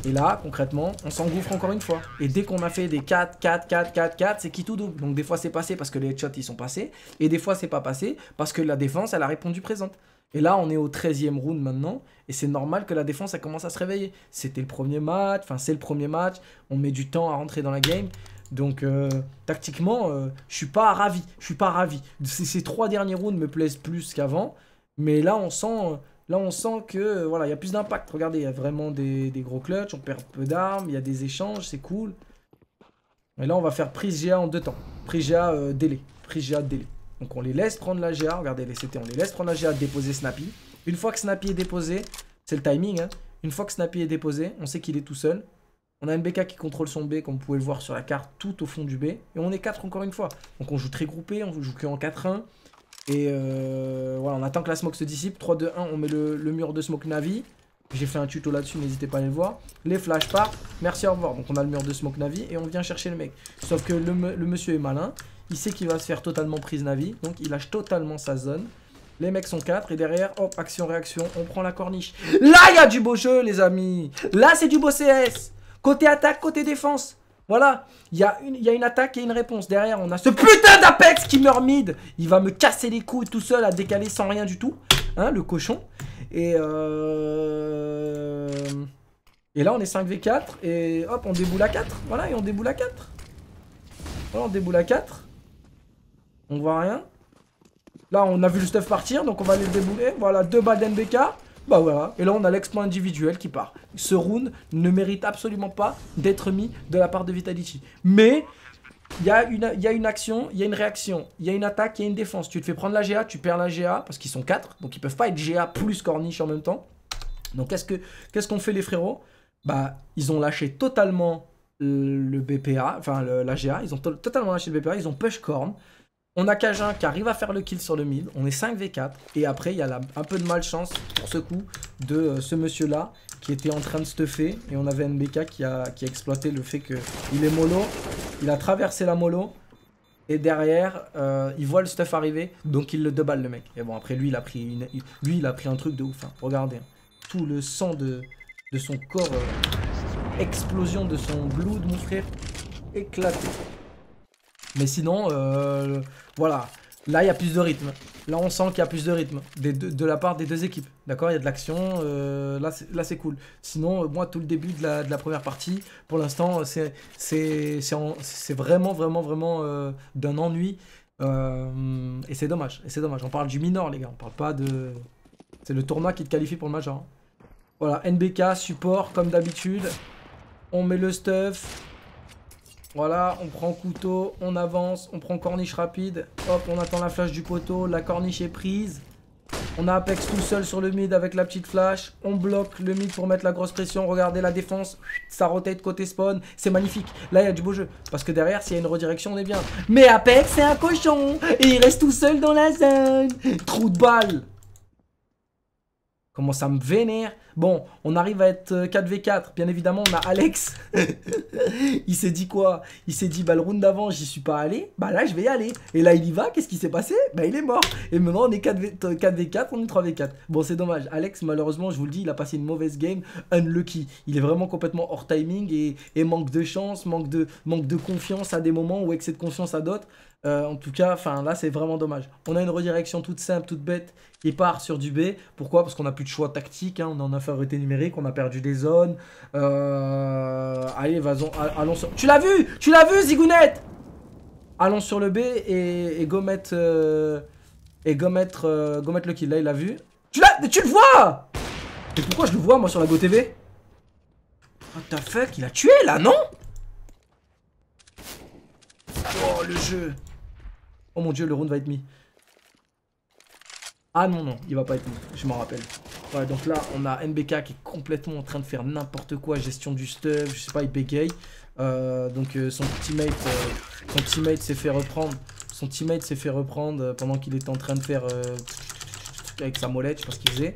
Et là, concrètement, on s'engouffre encore une fois. Et dès qu'on a fait des quatre, quatre, quatre, quatre, quatre, c'est qui tout double. Donc des fois, c'est passé parce que les headshots, ils sont passés. Et des fois, c'est pas passé parce que la défense, elle a répondu présente. Et là, on est au treizième round maintenant. Et c'est normal que la défense, elle commence à se réveiller. C'était le premier match. Enfin, c'est le premier match. On met du temps à rentrer dans la game. Donc, euh, tactiquement, euh, je suis pas ravi. Je suis pas ravi. Ces trois derniers rounds me plaisent plus qu'avant. Mais là, on sent, là, on sent que, voilà, il y a plus d'impact. Regardez, il y a vraiment des, des gros clutches. On perd peu d'armes. Il y a des échanges. C'est cool. Et là, on va faire prise G A en deux temps. Prise G A euh, délai. Prise G A délai. Donc, on les laisse prendre la G A. Regardez les C T, on les laisse prendre la G A, déposer Snappy. Une fois que Snappy est déposé, c'est le timing. Hein. Une fois que Snappy est déposé, on sait qu'il est tout seul. On a N B K qui contrôle son B, comme vous pouvez le voir sur la carte, tout au fond du B. Et on est quatre encore une fois. Donc, on joue très groupé, on joue que en quatre un. Et euh, voilà, on attend que la smoke se dissipe. trois deux un, on met le, le mur de smoke Navi. J'ai fait un tuto là-dessus, n'hésitez pas à aller le voir. Les flashs partent, merci, au revoir. Donc on a le mur de smoke Navi et on vient chercher le mec. Sauf que le, me, le monsieur est malin, il sait qu'il va se faire totalement prise Navi, donc il lâche totalement sa zone. Les mecs sont quatre et derrière, hop, action-réaction, on prend la corniche. Là, il y a du beau jeu, les amis. Là, c'est du beau C S. Côté attaque, côté défense. Voilà, il y, y a une attaque et une réponse. Derrière, on a ce putain d'Apex qui meurt mid. Il va me casser les couilles tout seul à décaler sans rien du tout. Hein, le cochon. Et, euh... et là, on est cinq v quatre. Et hop, on déboule à quatre. Voilà, et on déboule à quatre. Voilà, on déboule à quatre. On voit rien. Là, on a vu le stuff partir, donc on va aller le débouler. Voilà, deux balles d'N B K. Bah voilà, et là on a l'exploit individuel qui part. Ce round ne mérite absolument pas d'être mis de la part de Vitality. Mais il y a une, y a une action, il y a une réaction, il y a une attaque, il y a une défense. Tu te fais prendre la G A, tu perds la G A parce qu'ils sont quatre. Donc ils peuvent pas être G A plus corniche en même temps. Donc qu'est-ce que qu'est-ce qu'on fait les frérots? Bah ils ont lâché totalement le B P A, enfin le, la G A. Ils ont to totalement lâché le B P A, ils ont push corn. On a Kajin qui arrive à faire le kill sur le mid. On est cinq v quatre. Et après, il y a la, un peu de malchance pour ce coup de euh, ce monsieur-là qui était en train de stuffer. Et on avait N B K qui a, qui a exploité le fait qu'il est mollo. Il a traversé la mollo. Et derrière, euh, il voit le stuff arriver. Donc, il le deux-balle, le mec. Et bon, après, lui, il a pris, une, lui, il a pris un truc de ouf. Hein. Regardez. Hein. Tout le sang de, de son corps. Euh, explosion de son blood, mon frère. Éclaté. Mais sinon, euh, voilà, là il y a plus de rythme. Là on sent qu'il y a plus de rythme des deux, de la part des deux équipes. D'accord, il y a de l'action, euh, là c'est cool. Sinon, euh, moi tout le début de la, de la première partie, pour l'instant, c'est vraiment, vraiment, vraiment euh, d'un ennui. Euh, et c'est dommage, et c'est dommage. On parle du minor les gars, on parle pas de... C'est le tournoi qui te qualifie pour le major. Hein. Voilà, N B K, support comme d'habitude. On met le stuff. Voilà, on prend couteau, on avance, on prend corniche rapide. Hop, on attend la flash du poteau, la corniche est prise. On a Apex tout seul sur le mid avec la petite flash. On bloque le mid pour mettre la grosse pression. Regardez la défense, ça rotate côté spawn. C'est magnifique, là il y a du beau jeu. Parce que derrière, s'il y a une redirection, on est bien. Mais Apex, c'est un cochon. Et il reste tout seul dans la zone. Trou de balle. Comment ça me vénère. Bon, on arrive à être quatre v quatre. Bien évidemment, on a Alex. Il s'est dit quoi? Il s'est dit, bah le round d'avant, j'y suis pas allé. Bah là, je vais y aller. Et là, il y va. Qu'est-ce qui s'est passé? Bah il est mort. Et maintenant, on est quatre v quatre, on est trois v quatre. Bon, c'est dommage. Alex, malheureusement, je vous le dis, il a passé une mauvaise game. Unlucky. Il est vraiment complètement hors timing et, et manque de chance, manque de, manque de confiance à des moments ou excès de confiance à d'autres. Euh, en tout cas, enfin là c'est vraiment dommage. On a une redirection toute simple, toute bête qui part sur du B. Pourquoi? Parce qu'on n'a plus de choix tactique, hein, on en a favori numérique, on a perdu des zones. Euh... Allez, vas-y, allons sur... Tu l'as vu, tu l'as vu Zigounette. Allons sur le B et, et go mettre... Euh... Et go mettre, euh... go mettre le kill, là il l'a vu. Tu l'as, tu le vois. Et pourquoi je le vois moi sur la GoTV? What the fuck, il a tué là, non? Oh le jeu. Oh mon dieu, le round va être mis. Ah non, non, il va pas être mis, je m'en rappelle. Ouais, donc là, on a N B K qui est complètement en train de faire n'importe quoi, gestion du stuff, je sais pas, il bégaye. Euh, donc euh, son teammate euh, son teammate s'est fait reprendre. Son teammate s'est fait reprendre euh, pendant qu'il était en train de faire... Euh, avec sa molette, je sais pas ce qu'il faisait.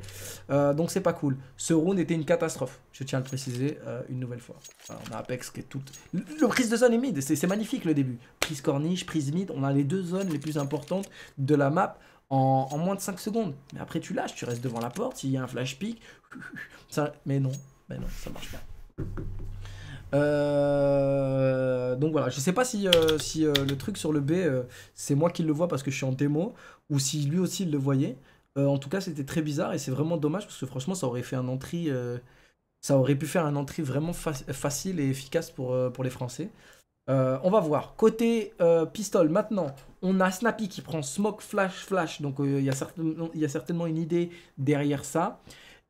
Euh, donc c'est pas cool. Ce round était une catastrophe, je tiens à le préciser euh, une nouvelle fois. Alors, on a Apex qui est toute... Le, le prise de zone est mid, c'est magnifique le début. Prise corniche, prise mid, on a les deux zones les plus importantes de la map en, en moins de cinq secondes. Mais après tu lâches, tu restes devant la porte, s'il y a un flash pick. Ça... Mais non, mais non, ça marche pas. Euh... Donc voilà, je sais pas si, euh, si euh, le truc sur le B, euh, c'est moi qui le vois parce que je suis en démo, ou si lui aussi il le voyait. Euh, en tout cas, c'était très bizarre et c'est vraiment dommage parce que franchement, ça aurait fait un entry, euh, ça aurait pu faire un entry vraiment fa facile et efficace pour, euh, pour les Français. Euh, on va voir. Côté euh, pistole, maintenant, on a Snappy qui prend smoke, flash, flash. Donc, il euh, y, y a certainement une idée derrière ça.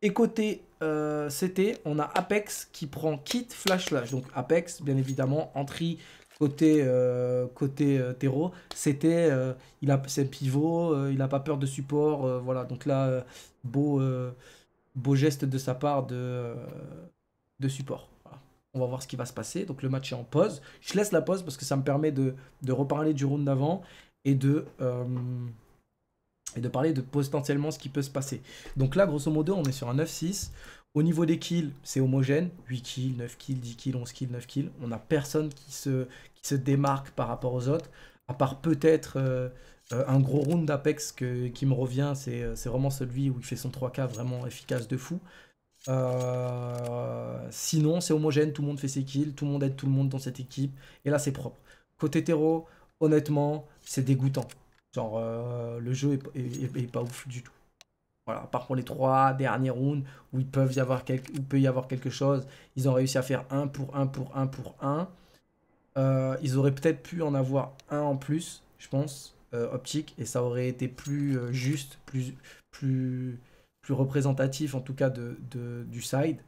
Et côté euh, C T, on a Apex qui prend kit, flash, flash. Donc, Apex, bien évidemment, entry, côté, euh, côté euh, terreau, c'était euh, il a ses pivots, euh, il n'a pas peur de support, euh, voilà. Donc là, euh, beau, euh, beau geste de sa part de, euh, de support. Voilà. On va voir ce qui va se passer. Donc le match est en pause. Je laisse la pause parce que ça me permet de, de reparler du round d'avant et de... Euh, et de parler de potentiellement ce qui peut se passer. Donc là, grosso modo, on est sur un neuf six. Au niveau des kills, c'est homogène. huit kills, neuf kills, dix kills, onze kills, neuf kills. On n'a personne qui se, qui se démarque par rapport aux autres, à part peut-être euh, un gros round d'Apex qui me revient. C'est vraiment celui où il fait son trois K vraiment efficace de fou. Euh, sinon, c'est homogène. Tout le monde fait ses kills. Tout le monde aide tout le monde dans cette équipe. Et là, c'est propre. Côté terreau, honnêtement, c'est dégoûtant. Genre, euh, le jeu est, est, est, est pas ouf du tout. Voilà, à part pour les trois derniers rounds où il peut y avoir quelque, où peut y avoir quelque chose, ils ont réussi à faire un pour un pour un pour un. Euh, ils auraient peut-être pu en avoir un en plus, je pense, euh, optique, et ça aurait été plus euh, juste, plus, plus, plus représentatif en tout cas de, de, du side.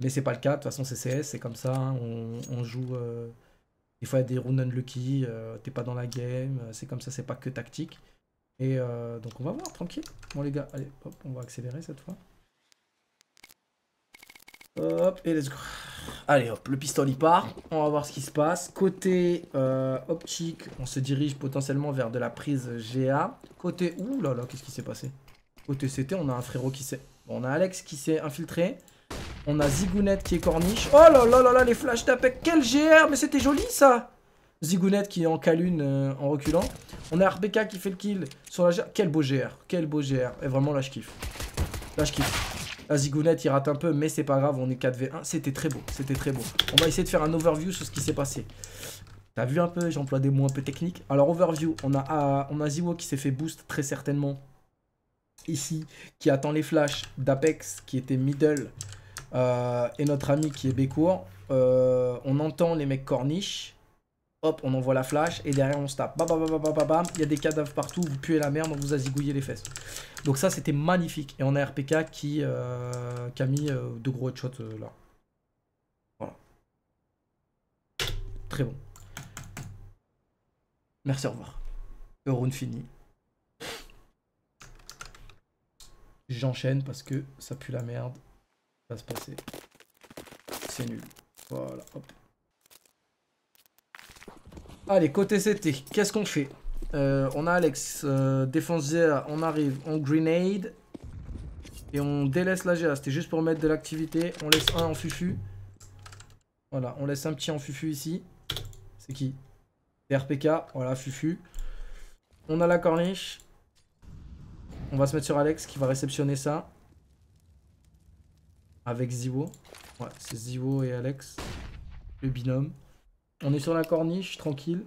Mais c'est pas le cas, de toute façon, C C S, c'est comme ça, hein, on, on joue. Euh, Des fois, il y a des rounds unlucky, euh, t'es pas dans la game, euh, c'est comme ça, c'est pas que tactique. Et euh, donc, on va voir, tranquille. Bon, les gars, allez, hop, on va accélérer cette fois. Hop, et let's go. Allez, hop, le pistolet part. On va voir ce qui se passe. Côté euh, optique, on se dirige potentiellement vers de la prise G A. Côté, ouh là là, qu'est-ce qui s'est passé? Côté C T, on a un frérot qui s'est... Bon, on a Alex qui s'est infiltré. On a Zigounette qui est corniche. Oh là là là là, les flashs d'Apex. Quel G R, mais c'était joli ça. Zigounette qui est en calune euh, en reculant. On a R P K qui fait le kill sur la G R. Quel beau G R, quel beau G R. Et vraiment là je kiffe. Là je kiffe. La Zigounette il rate un peu, mais c'est pas grave, on est quatre v un. C'était très beau, c'était très beau. On va essayer de faire un overview sur ce qui s'est passé. T'as vu un peu, j'emploie des mots un peu techniques. Alors overview, on a, euh, on a ZywOo qui s'est fait boost très certainement. Ici, qui attend les flashs d'Apex qui était middle. Euh, et notre ami qui est Bécourt, euh, on entend les mecs corniches, hop, on envoie la flash et derrière on se tape, bam, bam, bam, bam, bam, bam, il y a des cadavres partout, vous puez la merde, on vous a zigouillé les fesses. Donc ça c'était magnifique et on a R P K qui, euh, qui a mis euh, deux gros headshots euh, là. Voilà. Très bon. Merci, au revoir. Le round fini. J'enchaîne parce que ça pue la merde. Va se passer, c'est nul. Voilà, hop. Allez, côté C T, qu'est-ce qu'on fait? euh, On a Alex, euh, défense G A, on arrive, on grenade et on délaisse la G A. C'était juste pour mettre de l'activité. On laisse un en fufu. Voilà, on laisse un petit en fufu ici. C'est qui? C'est R P K. Voilà, fufu. On a la corniche. On va se mettre sur Alex qui va réceptionner ça. Avec ZywOo. Ouais, c'est ZywOo et Alex. Le binôme. On est sur la corniche, tranquille.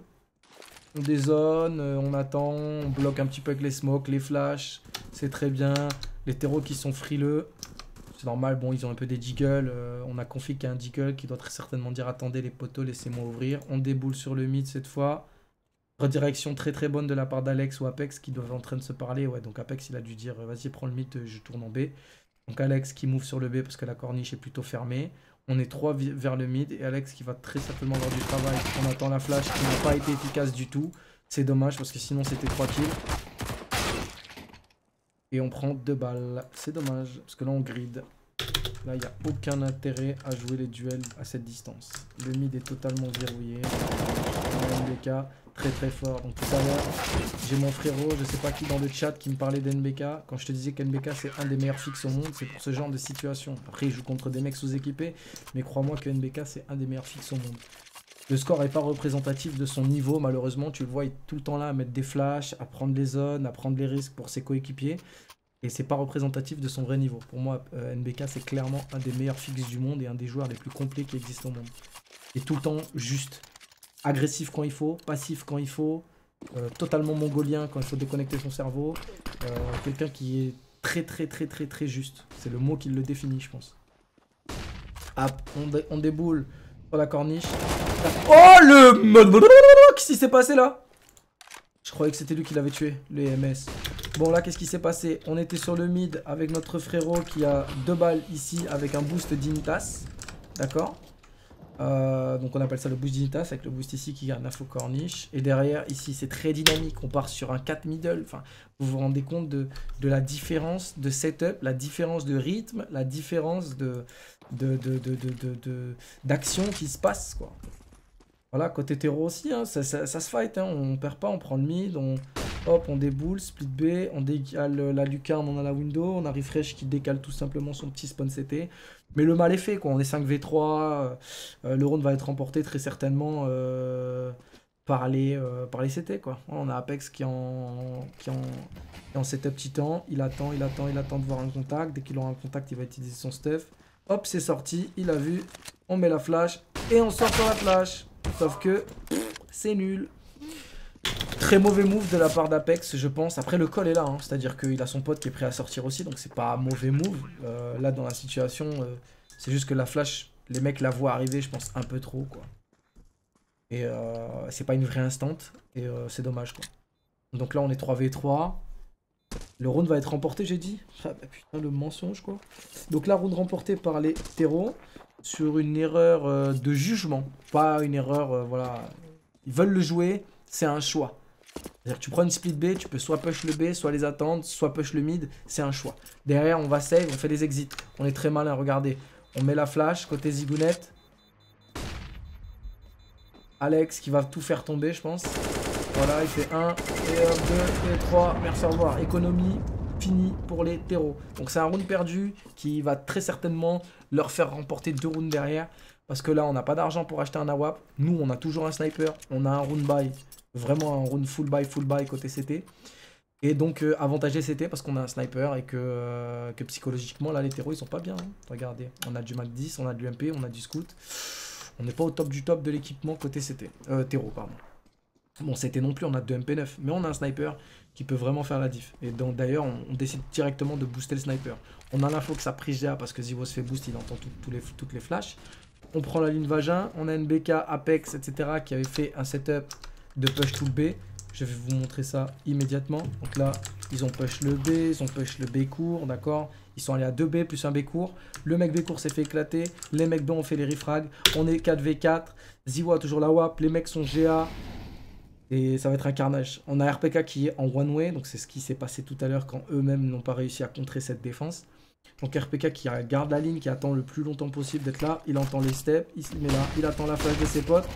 On dézone, on attend, on bloque un petit peu avec les smokes, les flashs. C'est très bien. Les terreaux qui sont frileux. C'est normal, bon, ils ont un peu des jiggles. Euh, on a Config qui a un jiggle qui doit très certainement dire attendez les poteaux, laissez-moi ouvrir. On déboule sur le mid cette fois. Redirection très très bonne de la part d'Alex ou Apex qui doivent en train de se parler. Ouais, donc Apex il a dû dire vas-y prends le mid, je tourne en B. Donc Alex qui move sur le B parce que la corniche est plutôt fermée. On est trois vers le mid et Alex qui va très certainement avoir du travail. On attend la flash qui n'a pas été efficace du tout. C'est dommage parce que sinon c'était trois kills. Et on prend deux balles. C'est dommage parce que là on grid. Là il n'y a aucun intérêt à jouer les duels à cette distance. Le mid est totalement verrouillé. N B K très très fort. Donc tout à l'heure j'ai mon frérot, je sais pas qui dans le chat qui me parlait d'N B K. Quand je te disais qu'N B K c'est un des meilleurs fixes au monde, c'est pour ce genre de situation. Après il joue contre des mecs sous-équipés, mais crois-moi que N B K c'est un des meilleurs fixes au monde. Le score est pas représentatif de son niveau malheureusement, tu le vois, il est tout le temps là à mettre des flashs, à prendre les zones, à prendre les risques pour ses coéquipiers. Et c'est pas représentatif de son vrai niveau. Pour moi, euh, N B K c'est clairement un des meilleurs fixes du monde et un des joueurs les plus complets qui existent au monde. Et tout le temps juste. Agressif quand il faut, passif quand il faut, euh, totalement mongolien quand il faut déconnecter son cerveau. Euh, Quelqu'un qui est très très très très très juste. C'est le mot qui le définit, je pense. Ah, on, dé on déboule sur la corniche. Oh le... Qu'est-ce qui s'est passé là? Je croyais que c'était lui qui l'avait tué, le M S. Bon là, qu'est-ce qui s'est passé? On était sur le mid avec notre frérot qui a deux balles ici avec un boost d'Intas. D'accord. Euh, donc on appelle ça le boost d'initas, avec le boost ici qui garde la faux corniche. Et derrière, ici, c'est très dynamique. On part sur un quatre middle. Enfin, vous vous rendez compte de, de la différence de setup, la différence de rythme, la différence de, de, de, de, de, de, de, d'action qui se passe, quoi. Voilà, côté terreau aussi, hein, ça, ça, ça se fight, hein, on perd pas, on prend le mid, on, hop, on déboule, split B, on décale la lucarne, on a la window, on a Refresh qui décale tout simplement son petit spawn C T. Mais le mal est fait, quoi, on est cinq v trois, euh, le round va être remporté très certainement euh, par, les, euh, par les C T, quoi. On a Apex qui est en, qui est en, qui est en setup titan, il attend, il attend, il attend de voir un contact, dès qu'il aura un contact, il va utiliser son stuff. Hop, c'est sorti, il a vu, on met la flash, et on sort sur la flash. Sauf que c'est nul. Très mauvais move de la part d'Apex, je pense. Après, le call est là, hein. C'est-à-dire qu'il a son pote qui est prêt à sortir aussi, donc c'est pas mauvais move. Euh, là, dans la situation, euh, c'est juste que la flash, les mecs la voient arriver, je pense, un peu trop, quoi. Et euh, c'est pas une vraie instant, et euh, c'est dommage, quoi. Donc là, on est trois v trois. Le round va être remporté, j'ai dit. Ah, bah, putain, le mensonge, quoi. Donc là, round remporté par les terreaux. Sur une erreur euh, de jugement, pas une erreur, euh, voilà, ils veulent le jouer, c'est un choix. C'est-à-dire que tu prends une split B, tu peux soit push le B, soit les attendre, soit push le mid, c'est un choix. Derrière, on va save, on fait des exits, on est très malin, regardez. On met la flash, côté zigounette. Alex qui va tout faire tomber, je pense. Voilà, il fait un, et deux, et trois, merci, au revoir, économie. Fini pour les terreaux. Donc c'est un round perdu qui va très certainement leur faire remporter deux rounds derrière. Parce que là, on n'a pas d'argent pour acheter un AWAP. Nous, on a toujours un sniper. On a un round buy. Vraiment un round full buy, full buy côté C T. Et donc, euh, avantager C T parce qu'on a un sniper et que, euh, que psychologiquement, là, les terreaux, ils sont pas bien. Hein. Regardez, on a du Mac dix, on a du M P, on a du scout. On n'est pas au top du top de l'équipement côté C T. Euh, terreau, pardon. Bon, C T non plus, on a deux M P neuf. Mais on a un sniper qui peut vraiment faire la diff. Et donc d'ailleurs, on, on décide directement de booster le sniper. On a l'info que ça prise G A parce que ZywOo se fait boost, il entend tout, tout les, toutes les flashs. On prend la ligne vagin, on a N B K, Apex, et cetera qui avait fait un setup de push to B. Je vais vous montrer ça immédiatement. Donc là, ils ont push le B, ils ont push le B court, d'accord. Ils sont allés à deux B plus un B court. Le mec B court s'est fait éclater. Les mecs B ont fait les refrags. On est quatre v quatre. ZywOo a toujours la W A P. Les mecs sont G A. Et ça va être un carnage. On a R P K qui est en one way, donc c'est ce qui s'est passé tout à l'heure quand eux-mêmes n'ont pas réussi à contrer cette défense. Donc R P K qui garde la ligne, qui attend le plus longtemps possible d'être là. Il entend les steps, il se met là, il attend la flash de ses potes.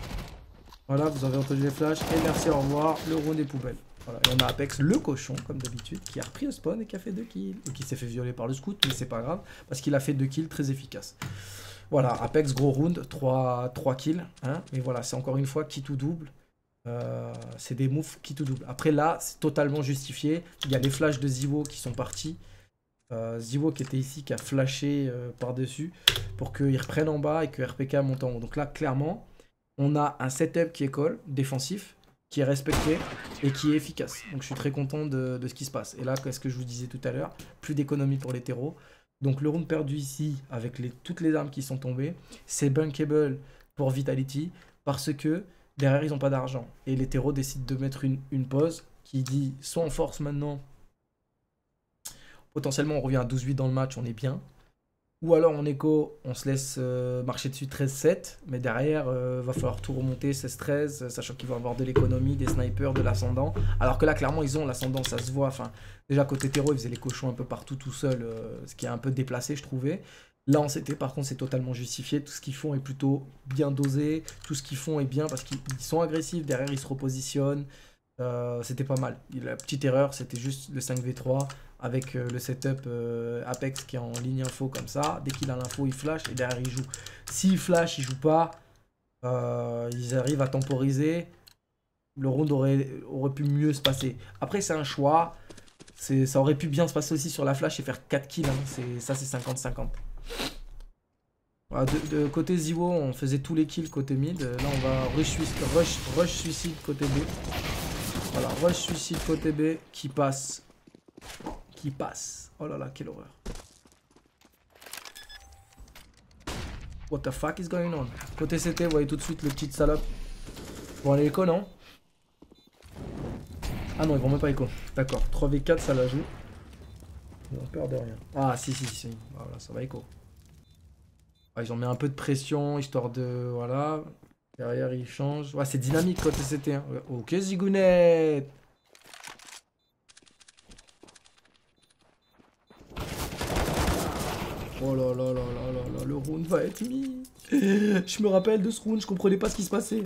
Voilà, vous avez entendu les flashs. Et merci, au revoir, le round des poubelles. Voilà, et on a Apex, le cochon, comme d'habitude, qui a repris le spawn et qui a fait deux kills. Et qui s'est fait violer par le scout, mais c'est pas grave, parce qu'il a fait deux kills très efficaces. Voilà, Apex, gros round, trois kills. Hein, mais voilà, c'est encore une fois qui tout double. Euh, c'est des moves qui tout double. Après là, c'est totalement justifié. Il y a les flashs de ZywOo qui sont partis. Euh, ZywOo qui était ici, qui a flashé euh, par-dessus pour qu'ils reprennent en bas et que R P K monte en haut. Donc là, clairement, on a un setup qui est call, défensif, qui est respecté et qui est efficace. Donc je suis très content de, de ce qui se passe. Et là, qu'est-ce que je vous disais tout à l'heure, plus d'économie pour les terreaux. Donc le round perdu ici, avec les, toutes les armes qui sont tombées, c'est bunkable pour Vitality parce que derrière, ils n'ont pas d'argent. Et les terreaux décident de mettre une, une pause qui dit soit on force maintenant, potentiellement on revient à douze huit dans le match, on est bien. Ou alors en écho, on se laisse euh, marcher dessus treize sept, mais derrière, euh, va falloir tout remonter seize treize, sachant qu'ils vont avoir de l'économie, des snipers, de l'ascendant. Alors que là, clairement, ils ont l'ascendant, ça se voit. Enfin, déjà, côté terreau, ils faisaient les cochons un peu partout tout seuls, euh, ce qui est un peu déplacé, je trouvais. Là, on s'était, par contre, c'est totalement justifié. Tout ce qu'ils font est plutôt bien dosé. Tout ce qu'ils font est bien parce qu'ils sont agressifs. Derrière, ils se repositionnent. Euh, c'était pas mal. La petite erreur, c'était juste le cinq v trois avec euh, le setup euh, Apex qui est en ligne info comme ça. Dès qu'il a l'info, il flash et derrière, il joue. S'il flash, il joue pas. Euh, ils arrivent à temporiser. Le round aurait, aurait pu mieux se passer. Après, c'est un choix. Ça aurait pu bien se passer aussi sur la flash et faire quatre kills. Hein. Ça, c'est cinquante cinquante. Voilà, de, de côté ZywOo, on faisait tous les kills côté mid. Là, on va rush, rush, rush suicide côté B. Voilà, rush suicide côté B qui passe. Qui passe. Oh là là, quelle horreur. What the fuck is going on? Côté C T, vous voyez tout de suite les petites salopes. Bon, allez, écho, non? Ah non, ils vont même pas écho. D'accord, trois v quatre, ça la joue. Ils ont peur de rien. Ah, si, si, si. Voilà, ça va écho. Ouais, ils ont mis un peu de pression, histoire de... Voilà. Derrière, ils changent. Ouais, c'est dynamique, quoi, T C T. Hein. Ok, Zigounette. Oh là là là là là là, le round va être mis. Je me rappelle de ce round, je comprenais pas ce qui se passait.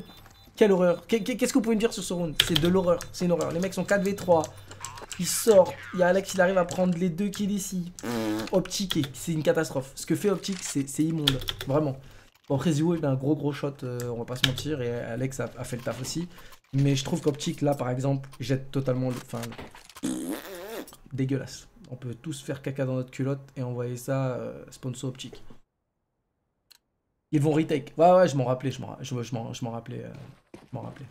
Quelle horreur. Qu'est-ce que vous pouvez me dire sur ce round? C'est de l'horreur, c'est une horreur. Les mecs sont quatre contre trois. Il sort, il y a Alex, il arrive à prendre les deux kills ici. Optic, c'est une catastrophe. Ce que fait Optic, c'est immonde, vraiment. Bon, après ZywOo, il a un gros gros shot, euh, on va pas se mentir, et Alex a, a fait le taf aussi. Mais je trouve qu'Optic, là par exemple, jette totalement le... Enfin, le... dégueulasse. On peut tous faire caca dans notre culotte et envoyer ça euh, sponsor Optic. Ils vont retake. Ouais, ouais, je m'en rappelais, je m'en je, je je rappelais. Euh, je m'en rappelais.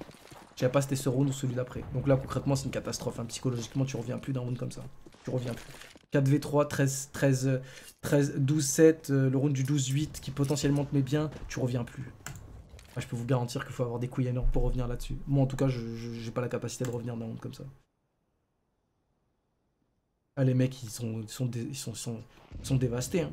Je savais pas si c'était ce round ou celui d'après. Donc là, concrètement, c'est une catastrophe. Hein. Psychologiquement, tu reviens plus d'un round comme ça. Tu reviens plus. quatre contre trois, treize, treize, treize, douze sept, euh, le round du douze huit qui potentiellement te met bien. Tu reviens plus. Moi, je peux vous garantir qu'il faut avoir des couilles énormes pour revenir là-dessus. Moi, en tout cas, je n'ai pas la capacité de revenir d'un round comme ça. Ah, les mecs, ils sont, ils sont, dé ils sont, sont, sont dévastés. Hein.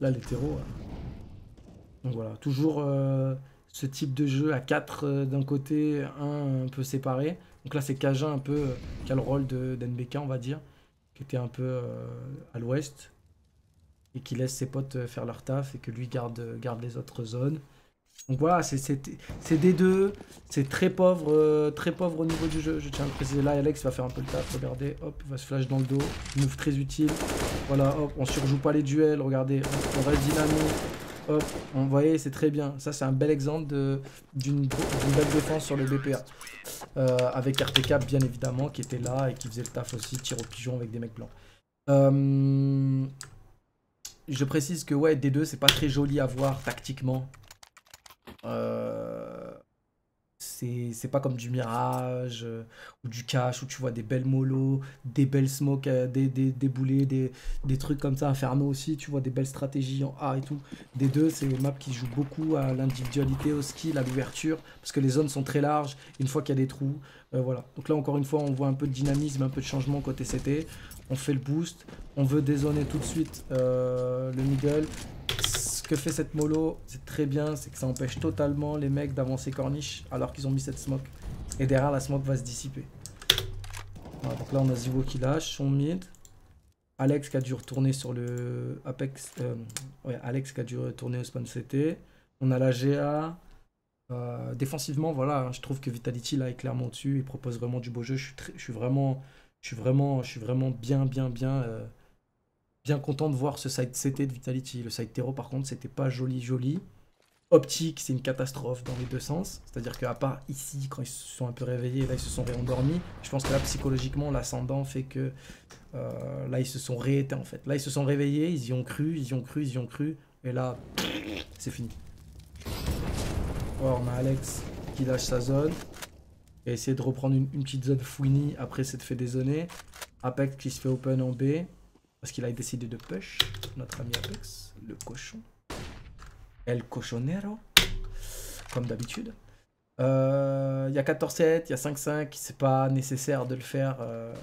Là, les terreaux. Ouais. Donc voilà, toujours euh, ce type de jeu à quatre euh, d'un côté, un un peu séparé. Donc là, c'est Kajin un peu, euh, qui a le rôle d'N B K, on va dire, qui était un peu euh, à l'ouest, et qui laisse ses potes faire leur taf, et que lui garde, garde les autres zones. Donc voilà, c'est D deux, c'est très pauvre, euh, très pauvre au niveau du jeu, je tiens à le préciser. Là, Alex va faire un peu le taf, regardez, hop, il va se flash dans le dos, move très utile, voilà, hop, on surjoue pas les duels, regardez, on reste dynamique, hop, on, vous voyez, c'est très bien. Ça, c'est un bel exemple d'une belle défense sur le B P A, euh, avec R P K, bien évidemment, qui était là et qui faisait le taf aussi, tir au pigeon avec des mecs blancs. Euh, je précise que, ouais, D deux, c'est pas très joli à voir tactiquement. Euh, c'est pas comme du Mirage euh, ou du Cache où tu vois des belles molos, des belles smokes, euh, des, des, des boulets, des, des trucs comme ça. Inferno aussi, tu vois des belles stratégies en A et tout. D deux, c'est une map qui joue beaucoup à l'individualité, au skill, à l'ouverture, parce que les zones sont très larges une fois qu'il y a des trous. Euh, voilà. Donc là, encore une fois, on voit un peu de dynamisme, un peu de changement côté C T. On fait le boost, on veut dézoner tout de suite euh, le middle. Que fait cette mollo, c'est très bien, c'est que ça empêche totalement les mecs d'avancer corniche alors qu'ils ont mis cette smoke, et derrière la smoke va se dissiper. Voilà, donc là on a ZywOo qui lâche son mid, Alex qui a dû retourner sur le Apex, euh, ouais, Alex qui a dû retourner au spawn C T, on a la G A, euh, défensivement voilà, hein, je trouve que Vitality là est clairement au-dessus, il propose vraiment du beau jeu, je suis, je suis vraiment, je suis vraiment, je suis vraiment bien, bien, bien... Euh, bien content de voir ce side C T de Vitality. Le side terreau par contre c'était pas joli joli. Optic c'est une catastrophe dans les deux sens, c'est à dire qu'à part ici quand ils se sont un peu réveillés, là ils se sont réendormis, je pense que là psychologiquement l'ascendant fait que euh, là ils se sont rééteints en fait, là ils se sont réveillés, ils y ont cru, ils y ont cru, ils y ont cru et là c'est fini. Alors, on a Alex qui lâche sa zone et essayer de reprendre une, une petite zone fouinie après s'être fait dézoner. Apex qui se fait open en B parce qu'il a décidé de push, notre ami Apex, le cochon. El cochonero, comme d'habitude. Il euh, y a quatorze sept, il y a cinq cinq, c'est pas nécessaire de le faire. Euh,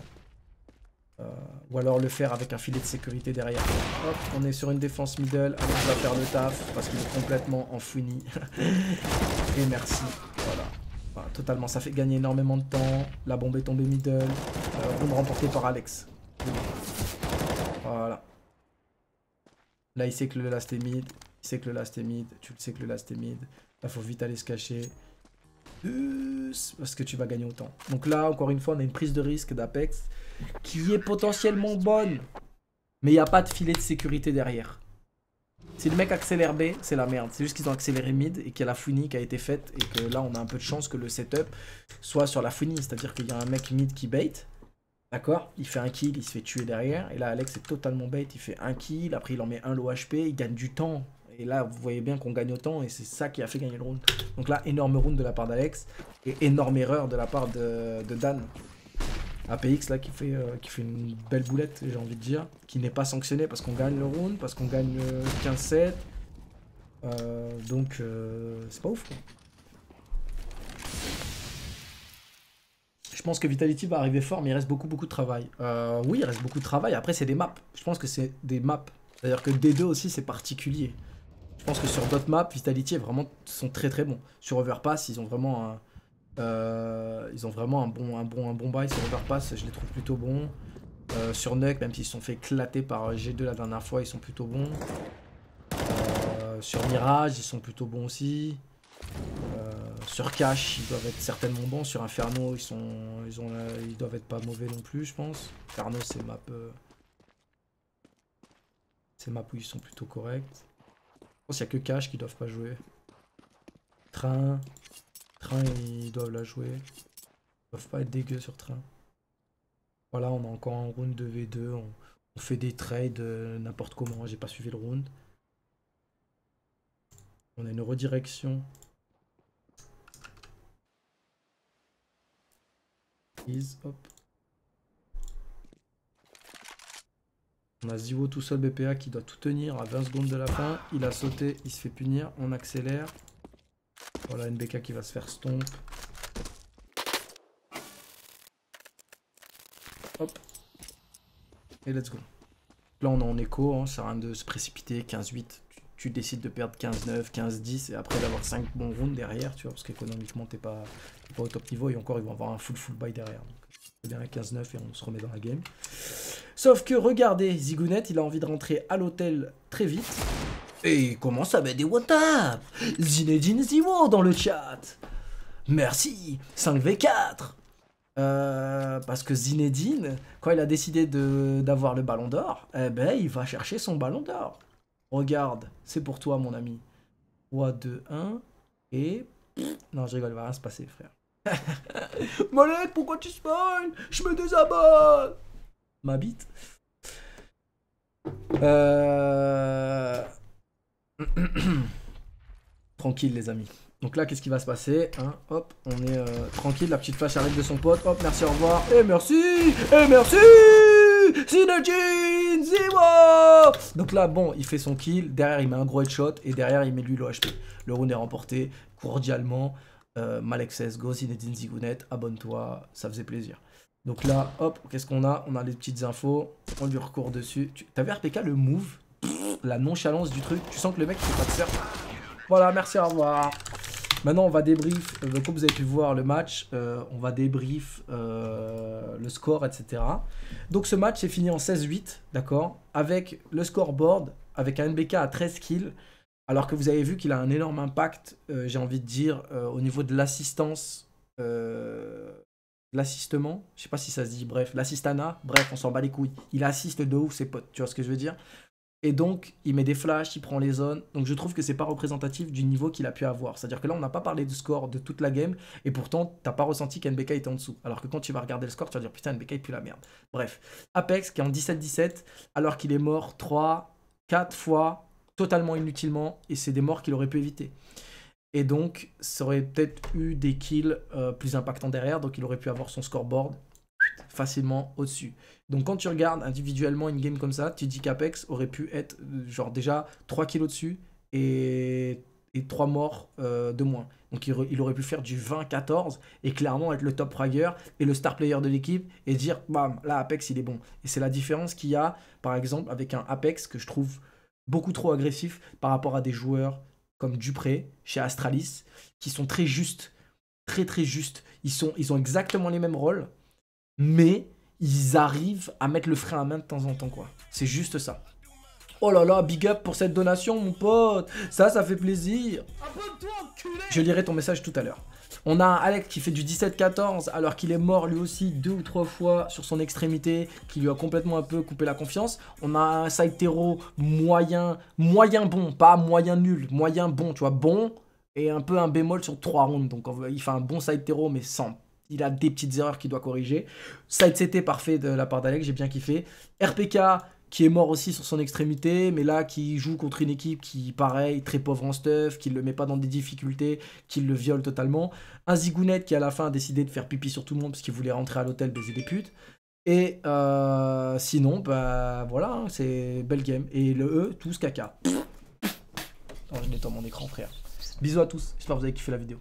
euh, ou alors le faire avec un filet de sécurité derrière. Hop, on est sur une défense middle, Alex va faire le taf, parce qu'il est complètement en fouini. Et merci, voilà. Enfin, totalement, ça fait gagner énormément de temps. La bombe est tombée middle, euh, bombe remportée par Alex. Voilà. Là, il sait que le last est mid. Il sait que le last est mid. Tu le sais que le last est mid. Là, faut vite aller se cacher. Parce que tu vas gagner autant. Donc là, encore une fois, on a une prise de risque d'Apex qui est potentiellement bonne. Mais il n'y a pas de filet de sécurité derrière. Si le mec accélère B, c'est la merde. C'est juste qu'ils ont accéléré mid et qu'il y a la founie qui a été faite. Et que là, on a un peu de chance que le setup soit sur la founie. C'est-à-dire qu'il y a un mec mid qui bait. D'accord, il fait un kill, il se fait tuer derrière. Et là, Alex est totalement bête. Il fait un kill, après il en met un low H P, il gagne du temps. Et là, vous voyez bien qu'on gagne au temps et c'est ça qui a fait gagner le round. Donc là, énorme round de la part d'Alex et énorme erreur de la part de, de Dan. Apex, là, qui fait, euh, qui fait une belle boulette, j'ai envie de dire. Qui n'est pas sanctionné parce qu'on gagne le round, parce qu'on gagne quinze sept. Euh, donc, euh, c'est pas ouf, quoi. Je pense que Vitality va arriver fort, mais il reste beaucoup, beaucoup de travail. Euh, oui, il reste beaucoup de travail. Après, c'est des maps. Je pense que c'est des maps. C'est-à-dire que D deux aussi, c'est particulier. Je pense que sur d'autres maps, Vitality est vraiment, sont très très bons. Sur Overpass, ils ont vraiment un, euh, ils ont vraiment un bon, un bon, un bon bail. Sur Overpass, je les trouve plutôt bons. Euh, sur Nuke, même s'ils se sont fait éclater par G deux la dernière fois, ils sont plutôt bons. Euh, sur Mirage, ils sont plutôt bons aussi. Euh, sur Cache, ils doivent être certainement bons. Sur Inferno, ils sont, ils ont, ils doivent être pas mauvais non plus, je pense. Inferno, c'est map, euh, c'est map où ils sont plutôt corrects. Je pense qu'il n'y a que Cache qui doivent pas jouer. Train. Train, ils doivent la jouer. Ils doivent pas être dégueux sur Train. Voilà, on a encore un round de V deux. On, on fait des trades euh, n'importe comment. J'ai pas suivi le round. On a une redirection. Is, hop. On a ZywOo tout seul B P A qui doit tout tenir à vingt secondes de la fin. Il a sauté, il se fait punir. On accélère. Voilà N B K qui va se faire stomp. Hop. Et let's go. Là on est en écho, hein, ça sert à rien de se précipiter. quinze huit, tu, tu décides de perdre quinze neuf, quinze dix et après d'avoir cinq bons rounds derrière, tu vois, parce qu'économiquement t'es pas, t'es pas au top niveau et encore ils vont avoir un full full buy derrière. Donc derrière quinze neuf et on se remet dans la game. Sauf que regardez, Zigounette, il a envie de rentrer à l'hôtel très vite. Et il commence à mettre des what up. Zinedine ZywOo dans le chat. Merci, cinq v quatre. Euh, parce que Zinedine, quand il a décidé d'avoir le ballon d'or, eh ben il va chercher son ballon d'or. Regarde, c'est pour toi mon ami. trois, deux, un, et... Non, je rigole, il va rien se passer, frère. Molette, pourquoi tu spoil? Je me désabonne. Ma bite. Euh... Tranquille les amis. Donc là qu'est-ce qui va se passer hein? Hop, on est euh, tranquille, la petite flash arrive de son pote. Hop, merci, au revoir. Et merci. Et merci Synergy ZywOo. Donc là bon, il fait son kill. Derrière il met un gros headshot. Et derrière il met lui le H P. Le round est remporté cordialement. euh, Malex C S G O, Zinedine Zigounette, abonne-toi, ça faisait plaisir. Donc là, hop, qu'est-ce qu'on a? On a les petites infos, on lui recourt dessus. T'as vu R P K, le move? Pff, la nonchalance du truc, tu sens que le mec il fait pas de surf. Voilà, merci, au revoir. Maintenant on va débrief, euh, comme vous avez pu voir le match, euh, on va débrief euh, le score, et cetera. Donc ce match est fini en seize huit, d'accord? Avec le scoreboard, avec un N B K à treize kills. Alors que vous avez vu qu'il a un énorme impact, euh, j'ai envie de dire, euh, au niveau de l'assistance... Euh, l'assistement, je sais pas si ça se dit, bref, l'assistana, bref, on s'en bat les couilles. Il assiste de ouf ses potes, tu vois ce que je veux dire? Et donc, il met des flashs, il prend les zones. Donc, je trouve que c'est pas représentatif du niveau qu'il a pu avoir. C'est-à-dire que là, on n'a pas parlé du score de toute la game et pourtant, t'as pas ressenti qu'N B K était en dessous. Alors que quand tu vas regarder le score, tu vas dire putain, N B K il pue la merde. Bref, Apex qui est en dix-sept dix-sept alors qu'il est mort trois, quatre fois totalement inutilement et c'est des morts qu'il aurait pu éviter. Et donc, ça aurait peut-être eu des kills euh, plus impactants derrière. Donc, il aurait pu avoir son scoreboard facilement au-dessus. Donc, quand tu regardes individuellement une game comme ça, tu dis qu'Apex aurait pu être, euh, genre, déjà trois kills au-dessus et, et trois morts euh, de moins. Donc, il, re, il aurait pu faire du vingt quatorze et clairement être le top fragger et le star player de l'équipe et dire, bam, là, Apex, il est bon. Et c'est la différence qu'il y a, par exemple, avec un Apex que je trouve beaucoup trop agressif par rapport à des joueurs comme Dupré, chez Astralis, qui sont très justes, très très justes. Ils, sont, ils ont exactement les mêmes rôles, mais ils arrivent à mettre le frein à main de temps en temps, quoi. C'est juste ça. Oh là là, big up pour cette donation, mon pote. Ça, ça fait plaisir. Je lirai ton message tout à l'heure. On a un Alex qui fait du dix-sept quatorze alors qu'il est mort lui aussi deux ou trois fois sur son extrémité qui lui a complètement un peu coupé la confiance. On a un side terreau moyen, moyen bon, pas moyen nul, moyen bon, tu vois, bon et un peu un bémol sur trois rounds. Donc il fait un bon side terreau mais sans. Il a des petites erreurs qu'il doit corriger. Side C T parfait de la part d'Alex, j'ai bien kiffé. R P K qui est mort aussi sur son extrémité, mais là, qui joue contre une équipe qui, pareil, très pauvre en stuff, qui ne le met pas dans des difficultés, qui le viole totalement. Un Zigounette qui, à la fin, a décidé de faire pipi sur tout le monde parce qu'il voulait rentrer à l'hôtel baiser des putes. Et euh, sinon, bah voilà, hein, c'est belle game. Et le E, tous caca. Attends, je nettoie mon écran, frère. Bisous à tous, j'espère que vous avez kiffé la vidéo.